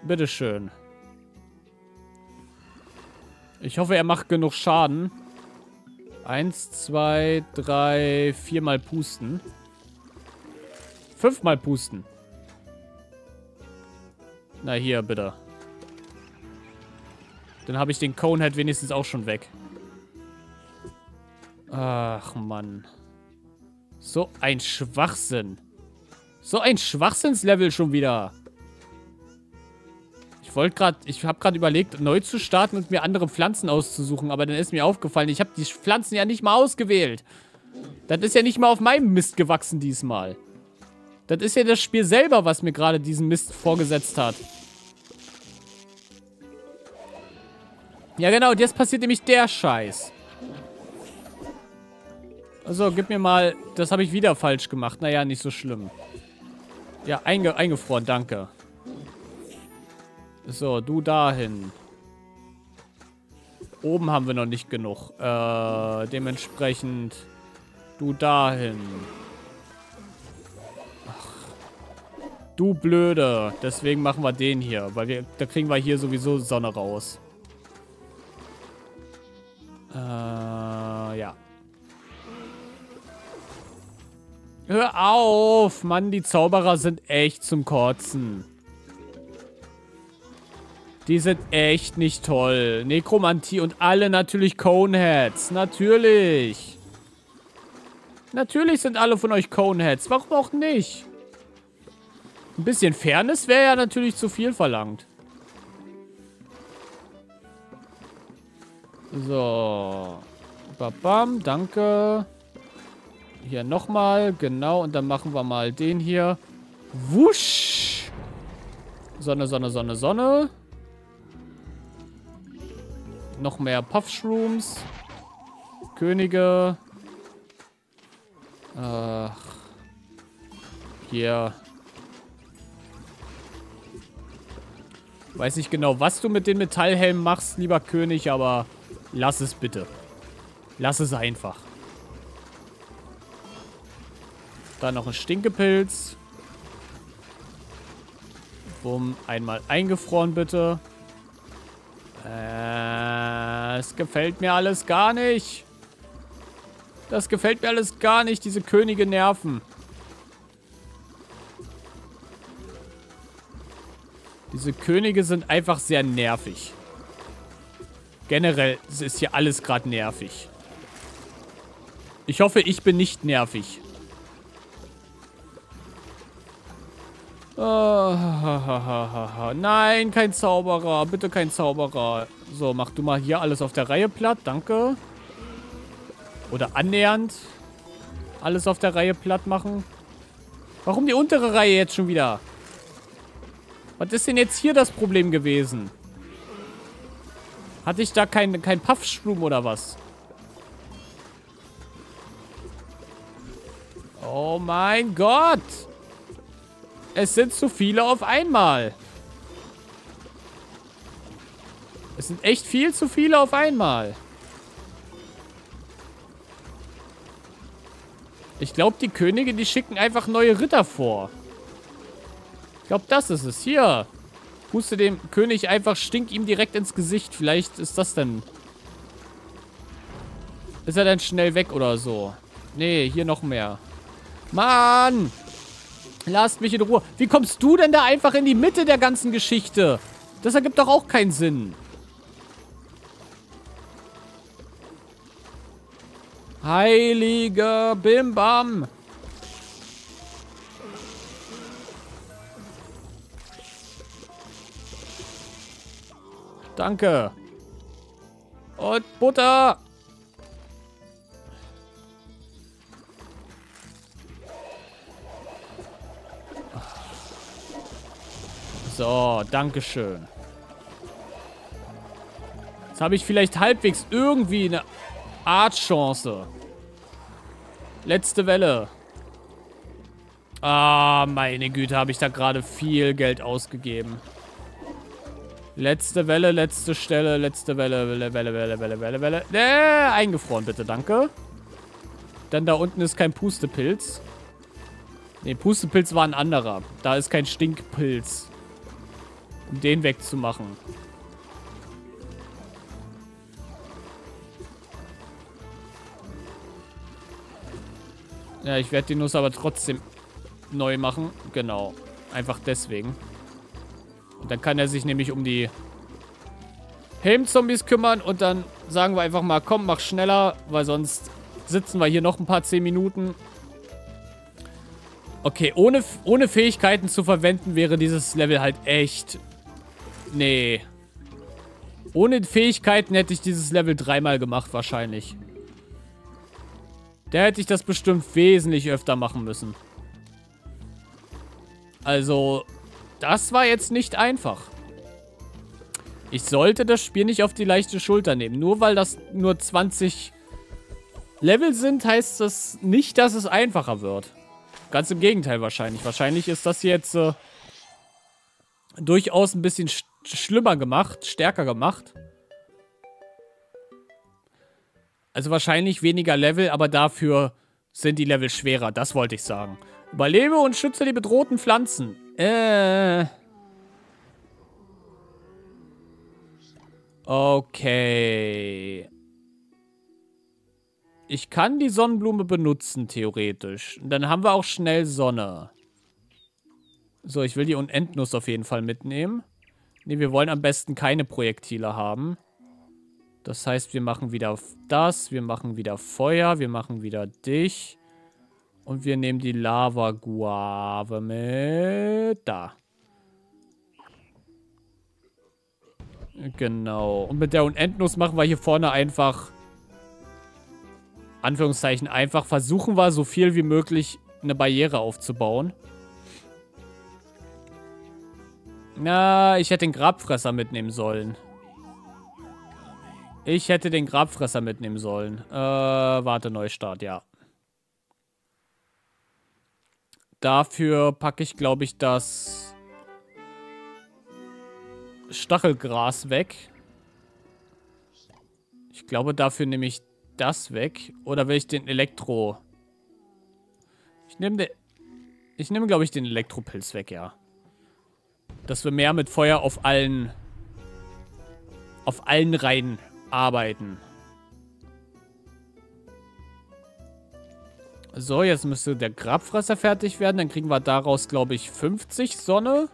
Bitteschön. Ich hoffe, er macht genug Schaden. 1, 2, 3, 4 Mal pusten. 5 Mal pusten. Na hier, bitte. Dann habe ich den Conehead wenigstens auch schon weg. Ach, Mann. So ein Schwachsinn. So ein Schwachsinnslevel schon wieder. Ich habe gerade überlegt, neu zu starten und mir andere Pflanzen auszusuchen. Aber dann ist mir aufgefallen, ich habe die Pflanzen ja nicht mal ausgewählt. Das ist ja nicht mal auf meinem Mist gewachsen diesmal. Das ist ja das Spiel selber, was mir gerade diesen Mist vorgesetzt hat. Ja genau, und jetzt passiert nämlich der Scheiß. Also, gib mir mal... Das habe ich wieder falsch gemacht. Naja, nicht so schlimm. Ja, eingefroren, danke. So, du dahin. Oben haben wir noch nicht genug. Dementsprechend du dahin. Ach, du Blöde. Deswegen machen wir den hier, weil da kriegen wir hier sowieso Sonne raus. Ja. Hör auf! Mann, die Zauberer sind echt zum Kotzen. Die sind echt nicht toll. Nekromantie und alle natürlich Coneheads. Natürlich. Natürlich sind alle von euch Coneheads. Warum auch nicht? Ein bisschen Fairness wäre ja natürlich zu viel verlangt. So. Babam, danke. Hier nochmal. Genau, und dann machen wir mal den hier. Wusch. Sonne, Sonne, Sonne, Sonne. Noch mehr Puffshrooms. Könige. Ach. Hier. Weiß nicht genau, was du mit den Metallhelmen machst, lieber König, aber lass es bitte. Lass es einfach. Dann noch ein Stinkepilz. Bumm, einmal eingefroren, bitte. Das gefällt mir alles gar nicht. Das gefällt mir alles gar nicht. Diese Könige nerven. Diese Könige sind einfach sehr nervig. Generell ist hier alles gerade nervig. Ich hoffe, ich bin nicht nervig. Nein, kein Zauberer. Bitte kein Zauberer. So, mach du mal hier alles auf der Reihe platt. Danke. Oder annähernd alles auf der Reihe platt machen. Warum die untere Reihe jetzt schon wieder? Was ist denn jetzt hier das Problem gewesen? Hatte ich da kein Puffschlum oder was? Oh mein Gott! Es sind zu viele auf einmal. Es sind echt viel zu viele auf einmal. Ich glaube, die Könige, die schicken einfach neue Ritter vor. Ich glaube, das ist es. Hier. Puste dem König einfach, stink ihm direkt ins Gesicht. Vielleicht ist das dann... Ist er dann schnell weg oder so? Nee, hier noch mehr. Mann! Lasst mich in Ruhe. Wie kommst du denn da einfach in die Mitte der ganzen Geschichte? Das ergibt doch auch keinen Sinn. Heiliger Bimbam. Danke. Und Butter. So, dankeschön. Jetzt habe ich vielleicht halbwegs irgendwie eine Art Chance. Letzte Welle. Ah, meine Güte, habe ich da gerade viel Geld ausgegeben. Letzte Welle, letzte Stelle, letzte Welle, Welle. Eingefroren, bitte, danke. Denn da unten ist kein Pustepilz. Ne, Pustepilz war ein anderer. Da ist kein Stinkpilz. Um den wegzumachen. Ja, ich werde die Nuss aber trotzdem neu machen. Genau. Einfach deswegen. Und dann kann er sich nämlich um die Helmzombies kümmern. Und dann sagen wir einfach mal, komm, mach schneller. Weil sonst sitzen wir hier noch ein paar 10 Minuten. Okay, ohne Fähigkeiten zu verwenden wäre dieses Level halt echt... Nee. Ohne Fähigkeiten hätte ich dieses Level 3-mal gemacht, wahrscheinlich. Da hätte ich das bestimmt wesentlich öfter machen müssen. Also, das war jetzt nicht einfach. Ich sollte das Spiel nicht auf die leichte Schulter nehmen. Nur weil das nur 20 Level sind, heißt das nicht, dass es einfacher wird. Ganz im Gegenteil wahrscheinlich. Wahrscheinlich ist das jetzt... durchaus ein bisschen schlimmer gemacht, stärker gemacht. Also wahrscheinlich weniger Level, aber dafür sind die Level schwerer. Das wollte ich sagen. Überlebe und schütze die bedrohten Pflanzen. Okay. Ich kann die Sonnenblume benutzen, theoretisch. Dann haben wir auch schnell Sonne. So, ich will die Unendnuss auf jeden Fall mitnehmen. Ne, wir wollen am besten keine Projektile haben. Das heißt, wir machen wieder das, wir machen wieder Feuer, wir machen wieder dich. Und wir nehmen die Lava-Guave mit. Da. Genau. Und mit der Unendnuss machen wir hier vorne einfach... Anführungszeichen einfach. Versuchen wir, so viel wie möglich eine Barriere aufzubauen. Na, ich hätte den Grabfresser mitnehmen sollen. Ich hätte den Grabfresser mitnehmen sollen. Warte, Neustart, ja. Dafür packe ich, glaube ich, das Stachelgras weg. Ich glaube, dafür nehme ich das weg. Oder will ich den Elektro... Ich nehme, glaube ich, den Elektropilz weg, ja. Dass wir mehr mit Feuer auf allen... Reihen arbeiten. So, jetzt müsste der Grabfresser fertig werden. Dann kriegen wir daraus, glaube ich, 50 Sonne.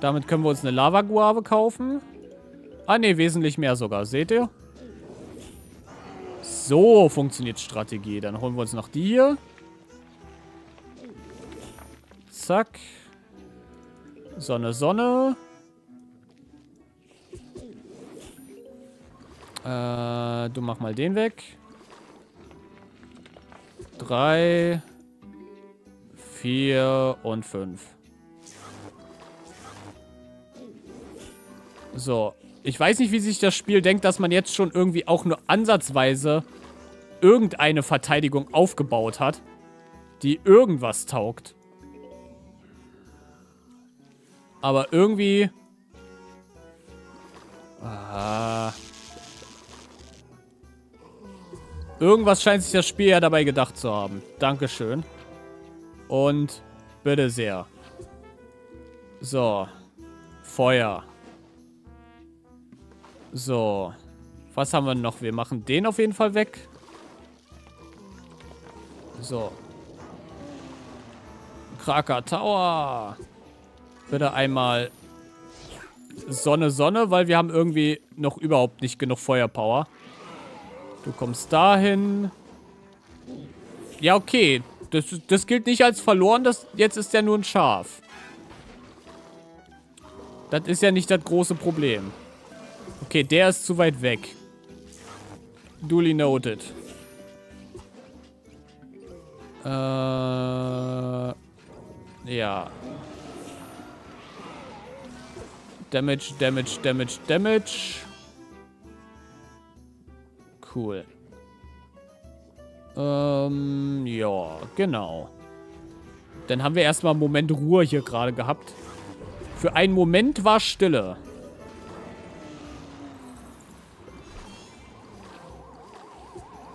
Damit können wir uns eine Lava-Guave kaufen. Ah, ne, wesentlich mehr sogar. Seht ihr? So funktioniert Strategie. Dann holen wir uns noch die hier. Zack. Sonne, Sonne. Du mach mal den weg. 3, 4 und 5. So. Ich weiß nicht, wie sich das Spiel denkt, dass man jetzt schon irgendwie auch nur ansatzweise irgendeine Verteidigung aufgebaut hat, die irgendwas taugt. Aber irgendwie... Irgendwas scheint sich das Spiel ja dabei gedacht zu haben. Dankeschön. Und bitte sehr. So. Feuer. So. Was haben wir noch? Wir machen den auf jeden Fall weg. So. Krakatoa. Bitte einmal Sonne, Sonne, weil wir haben irgendwie noch überhaupt nicht genug Feuerpower. Du kommst dahin. Ja, okay. Das gilt nicht als verloren. Jetzt ist der nur ein Schaf. Das ist ja nicht das große Problem. Okay, der ist zu weit weg. Duly noted. Ja. Damage, Damage, Damage, Damage. Cool. Ja, genau. Dann haben wir erstmal einen Moment Ruhe hier gerade gehabt. Für einen Moment war Stille.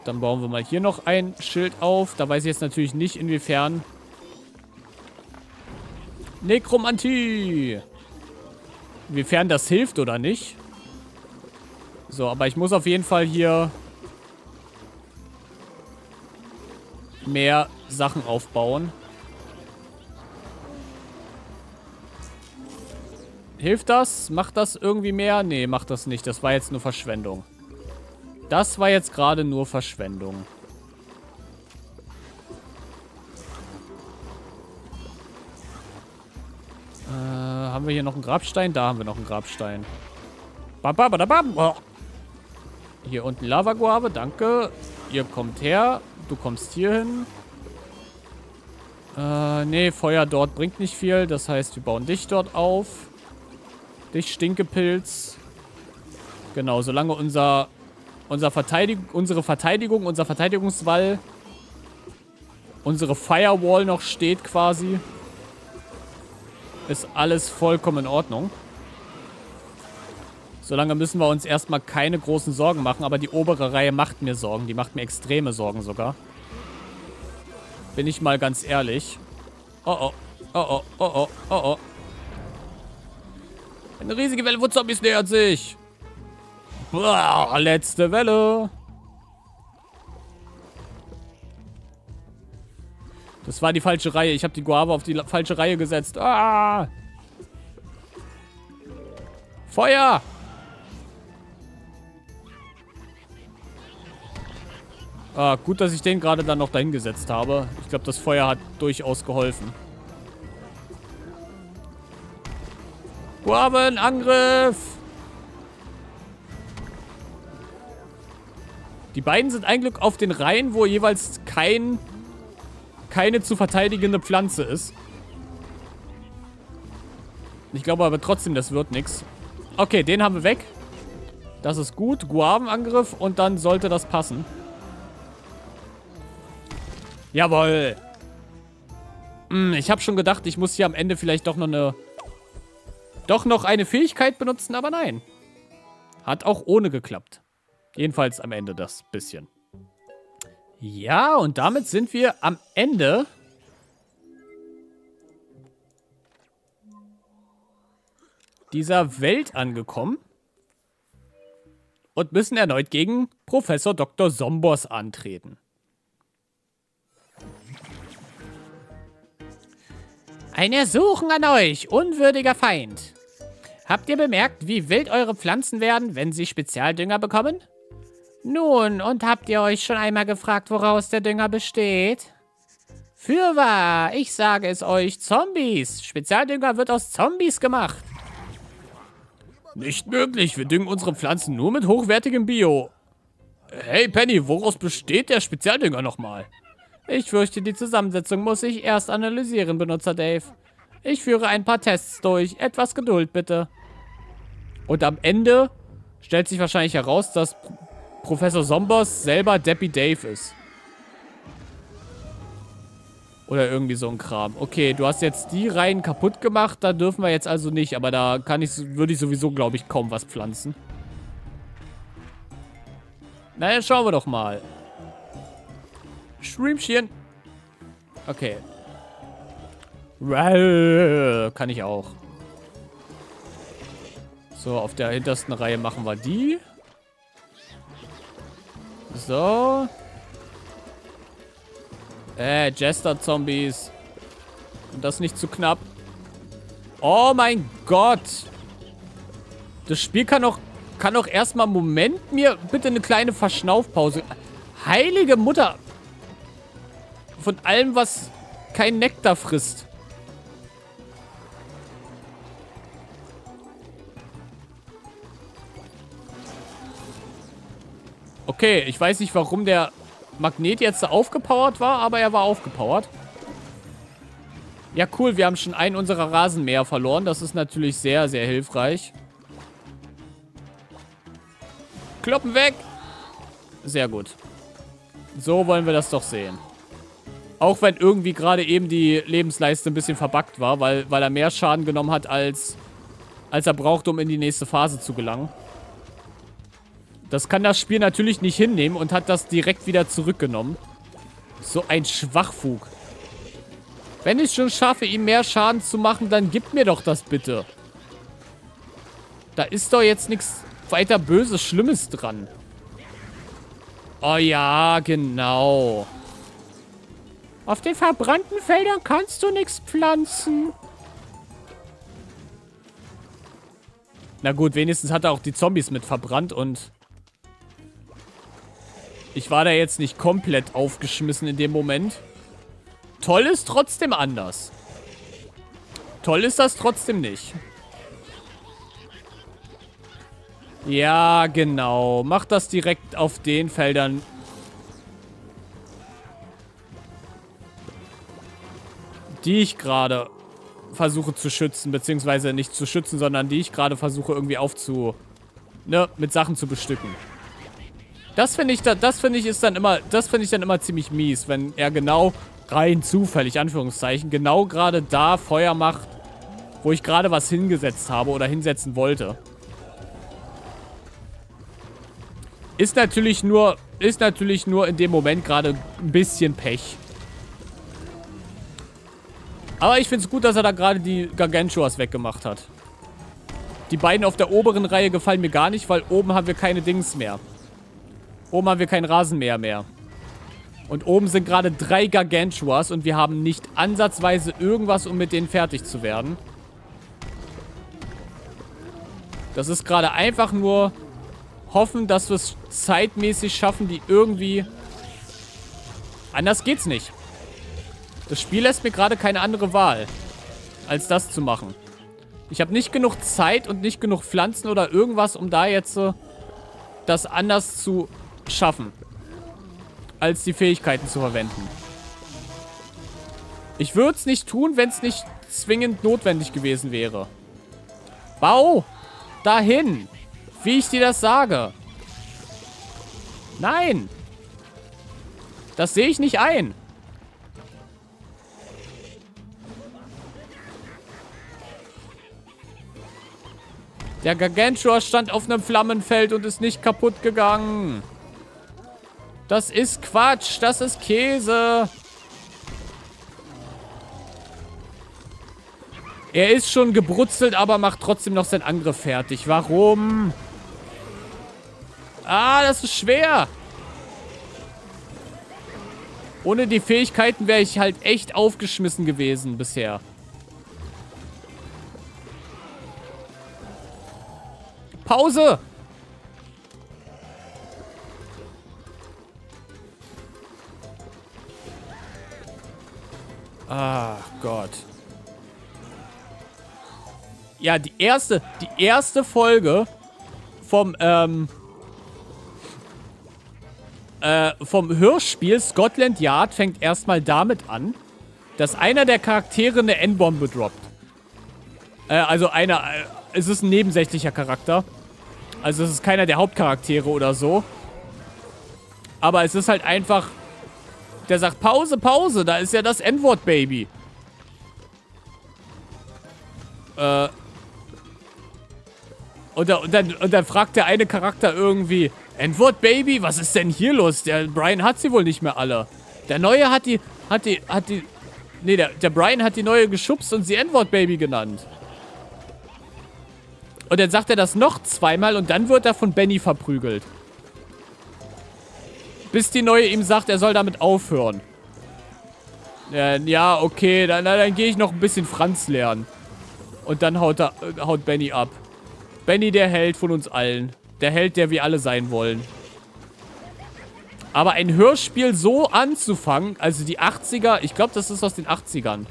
Dann bauen wir mal hier noch ein Schild auf. Da weiß ich jetzt natürlich nicht, inwiefern... Nekromantie! Inwiefern das hilft oder nicht. So, aber ich muss auf jeden Fall hier... mehr Sachen aufbauen. Hilft das? Macht das irgendwie mehr? Nee, macht das nicht. Das war jetzt nur Verschwendung. Das war jetzt gerade nur Verschwendung. Haben wir hier noch einen Grabstein? Da haben wir noch einen Grabstein. Bam, bam, bam, bam. Oh. Hier unten Lavaguave, danke. Ihr kommt her. Du kommst hier hin. Nee, Feuer dort bringt nicht viel. Das heißt, wir bauen dich dort auf. Dich, Stinkepilz. Genau, solange unser Verteidigungswall, unsere Firewall noch steht quasi, ist alles vollkommen in Ordnung. Solange müssen wir uns erstmal keine großen Sorgen machen, aber die obere Reihe macht mir Sorgen. Die macht mir extreme Sorgen sogar. Bin ich mal ganz ehrlich. Oh, oh, oh, oh, oh, oh, oh. Eine riesige Welle von Zombies nähert sich. Boah, letzte Welle. Das war die falsche Reihe. Ich habe die Guava auf die falsche Reihe gesetzt. Ah! Feuer! Ah, gut, dass ich den gerade dann noch dahin gesetzt habe. Ich glaube, das Feuer hat durchaus geholfen. Guavenangriff! Die beiden sind ein Glück auf den Reihen, wo jeweils keine zu verteidigende Pflanze ist. Ich glaube aber trotzdem, das wird nichts. Okay, den haben wir weg. Das ist gut. Guavenangriff und dann sollte das passen. Jawohl. Ich habe schon gedacht, ich muss hier am Ende vielleicht doch noch eine Fähigkeit benutzen, aber nein. Hat auch ohne geklappt. Jedenfalls am Ende das bisschen. Ja, und damit sind wir am Ende dieser Welt angekommen. Und müssen erneut gegen Professor Dr. Zombos antreten. Ein Ersuchen an euch, unwürdiger Feind. Habt ihr bemerkt, wie wild eure Pflanzen werden, wenn sie Spezialdünger bekommen? Nun, und habt ihr euch schon einmal gefragt, woraus der Dünger besteht? Fürwahr, ich sage es euch, Zombies. Spezialdünger wird aus Zombies gemacht. Nicht möglich, wir düngen unsere Pflanzen nur mit hochwertigem Bio. Hey Penny, woraus besteht der Spezialdünger nochmal? Ich fürchte, die Zusammensetzung muss ich erst analysieren, Benutzer Dave. Ich führe ein paar Tests durch. Etwas Geduld, bitte. Und am Ende stellt sich wahrscheinlich heraus, dass Professor Zombos selber Deppie Dave ist. Oder irgendwie so ein Kram. Okay, du hast jetzt die Reihen kaputt gemacht. Da dürfen wir jetzt also nicht. Aber da würde ich sowieso, glaube ich, kaum was pflanzen. Na, dann schauen wir doch mal. Schriemchen. Okay. Kann ich auch. So, auf der hintersten Reihe machen wir die. So. Jester-Zombies. Und das nicht zu knapp. Oh mein Gott. Das Spiel kann doch erstmal... Moment, mir bitte eine kleine Verschnaufpause. Heilige Mutter... Von allem, was kein Nektar frisst. Okay, ich weiß nicht, warum der Magnet jetzt aufgepowert war, aber er war aufgepowert. Ja, cool, wir haben schon einen unserer Rasenmäher verloren. Das ist natürlich sehr, sehr hilfreich. Kloppen weg! Sehr gut. So wollen wir das doch sehen. Auch wenn irgendwie gerade eben die Lebensleiste ein bisschen verbuggt war, weil er mehr Schaden genommen hat, als er brauchte, um in die nächste Phase zu gelangen. Das kann das Spiel natürlich nicht hinnehmen und hat das direkt wieder zurückgenommen. So ein Schwachfug. Wenn ich schon schaffe, ihm mehr Schaden zu machen, dann gib mir doch das bitte. Da ist doch jetzt nichts weiter Böses, Schlimmes dran. Oh ja, genau. Auf den verbrannten Feldern kannst du nichts pflanzen. Na gut, wenigstens hat er auch die Zombies mit verbrannt und... Ich war da jetzt nicht komplett aufgeschmissen in dem Moment. Toll ist trotzdem anders. Toll ist das trotzdem nicht. Ja, genau. Mach das direkt auf den Feldern... die ich gerade versuche zu schützen, beziehungsweise nicht zu schützen, sondern die ich gerade versuche irgendwie mit Sachen zu bestücken. Das finde ich dann immer ziemlich mies, wenn er genau rein zufällig, Anführungszeichen, genau gerade da Feuer macht, wo ich gerade was hingesetzt habe oder hinsetzen wollte. Ist natürlich nur in dem Moment gerade ein bisschen Pech. Aber ich finde es gut, dass er da gerade die Gargantuas weggemacht hat. Die beiden auf der oberen Reihe gefallen mir gar nicht, weil oben haben wir keine Dings mehr. Oben haben wir keinen Rasenmäher mehr. Und oben sind gerade 3 Gargantuas und wir haben nicht ansatzweise irgendwas, um mit denen fertig zu werden. Das ist gerade einfach nur hoffen, dass wir es zeitmäßig schaffen, die irgendwie... Anders geht's nicht. Das Spiel lässt mir gerade keine andere Wahl, als das zu machen. Ich habe nicht genug Zeit und nicht genug Pflanzen oder irgendwas, um da jetzt so das anders zu schaffen, als die Fähigkeiten zu verwenden. Ich würde es nicht tun, wenn es nicht zwingend notwendig gewesen wäre. Bau dahin, wie ich dir das sage. Nein. Das sehe ich nicht ein. Der Gargantua stand auf einem Flammenfeld und ist nicht kaputt gegangen. Das ist Quatsch. Das ist Käse. Er ist schon gebrutzelt, aber macht trotzdem noch seinen Angriff fertig. Warum? Ah, das ist schwer. Ohne die Fähigkeiten wäre ich halt echt aufgeschmissen gewesen bisher. Pause! Ach Gott. Ja, die erste Folge vom Hörspiel Scotland Yard fängt erstmal damit an, dass einer der Charaktere eine N-Bombe droppt. Es ist ein nebensächlicher Charakter. Also es ist keiner der Hauptcharaktere oder so. Aber es ist halt einfach... Der sagt, Pause, Pause, da ist ja das N-Wort-Baby. Und dann fragt der eine Charakter irgendwie, N-Wort-Baby, was ist denn hier los? Der Brian hat sie wohl nicht mehr alle. Der Neue der Brian hat die Neue geschubst und sie N-Wort-Baby genannt. Und dann sagt er das noch zweimal und dann wird er von Benny verprügelt. Bis die Neue ihm sagt, er soll damit aufhören. Ja, okay, dann gehe ich noch ein bisschen Franz lernen. Und dann haut Benny ab. Benny, der Held von uns allen. Der Held, der wir alle sein wollen. Aber ein Hörspiel so anzufangen, also die 80er, ich glaube, das ist aus den 80ern.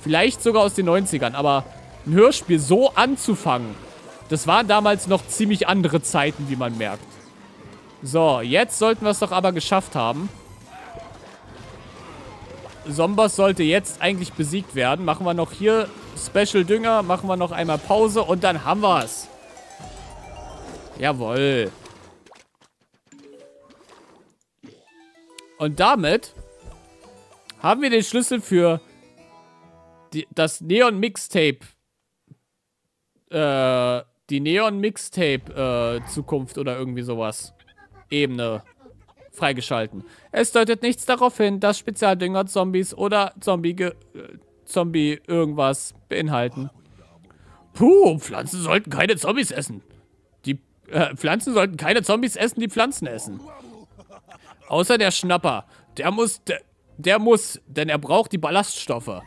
Vielleicht sogar aus den 90ern, aber ein Hörspiel so anzufangen, das waren damals noch ziemlich andere Zeiten, wie man merkt. So, jetzt sollten wir es doch aber geschafft haben. Zombos sollte jetzt eigentlich besiegt werden. Machen wir noch hier Special Dünger, machen wir noch einmal Pause und dann haben wir es. Jawohl. Und damit haben wir den Schlüssel für das Neon Mixtape. Die Neon Mixtape Zukunft oder irgendwie sowas. Ebene freigeschalten. Es deutet nichts darauf hin, dass Spezialdünger Zombies oder Zombie irgendwas beinhalten. Puh, Pflanzen sollten keine Zombies essen. Pflanzen sollten keine Zombies essen, die Pflanzen essen. Außer der Schnapper. Der muss, denn er braucht die Ballaststoffe.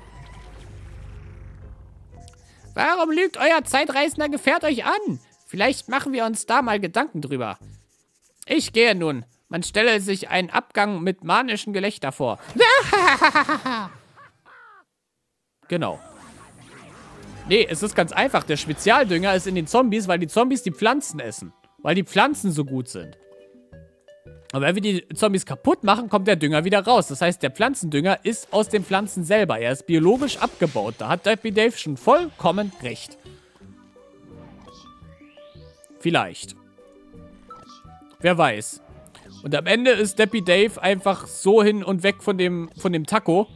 Warum lügt euer zeitreisender Gefährt euch an? Vielleicht machen wir uns da mal Gedanken drüber. Ich gehe nun. Man stelle sich einen Abgang mit manischem Gelächter vor. Genau. Nee, es ist ganz einfach. Der Spezialdünger ist in den Zombies, weil die Zombies die Pflanzen essen. Weil die Pflanzen so gut sind. Und wenn wir die Zombies kaputt machen, kommt der Dünger wieder raus. Das heißt, der Pflanzendünger ist aus den Pflanzen selber. Er ist biologisch abgebaut. Da hat Deppie Dave schon vollkommen recht. Vielleicht. Wer weiß. Und am Ende ist Deppie Dave einfach so hin und weg von dem Taco,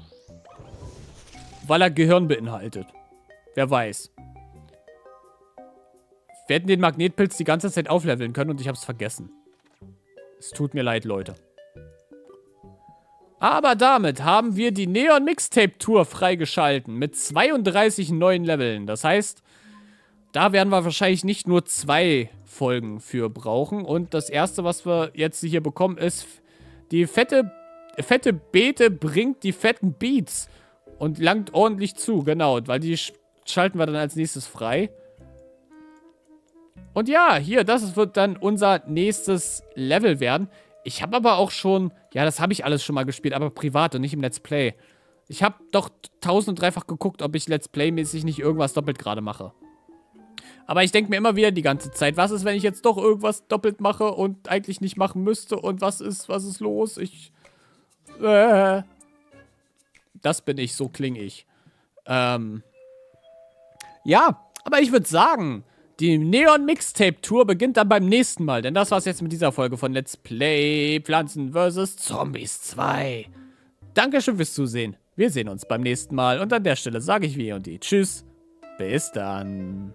weil er Gehirn beinhaltet. Wer weiß. Wir hätten den Magnetpilz die ganze Zeit aufleveln können und ich hab's vergessen. Es tut mir leid, Leute. Aber damit haben wir die Neon Mixtape Tour freigeschalten mit 32 neuen Leveln. Das heißt, da werden wir wahrscheinlich nicht nur 2... Folgen für brauchen. Und das erste, was wir jetzt hier bekommen, ist die fette fette Beete bringt die fetten Beats und langt ordentlich zu, genau, weil die schalten wir dann als nächstes frei. Und ja, hier, das wird dann unser nächstes Level werden. Ich habe aber auch schon, ja, das habe ich alles schon mal gespielt, aber privat und nicht im Let's Play. Ich habe doch 1000-dreifach geguckt, ob ich Let's Play-mäßig nicht irgendwas doppelt gerade mache. Aber ich denke mir immer wieder die ganze Zeit, was ist, wenn ich jetzt doch irgendwas doppelt mache und eigentlich nicht machen müsste? Und was ist los? Das bin ich, so klinge ich. Ja, aber ich würde sagen, die Neon Mixtape Tour beginnt dann beim nächsten Mal. Denn das war's jetzt mit dieser Folge von Let's Play Pflanzen vs. Zombies 2. Dankeschön fürs Zusehen. Wir sehen uns beim nächsten Mal. Und an der Stelle sage ich wie eh und je. Tschüss. Bis dann.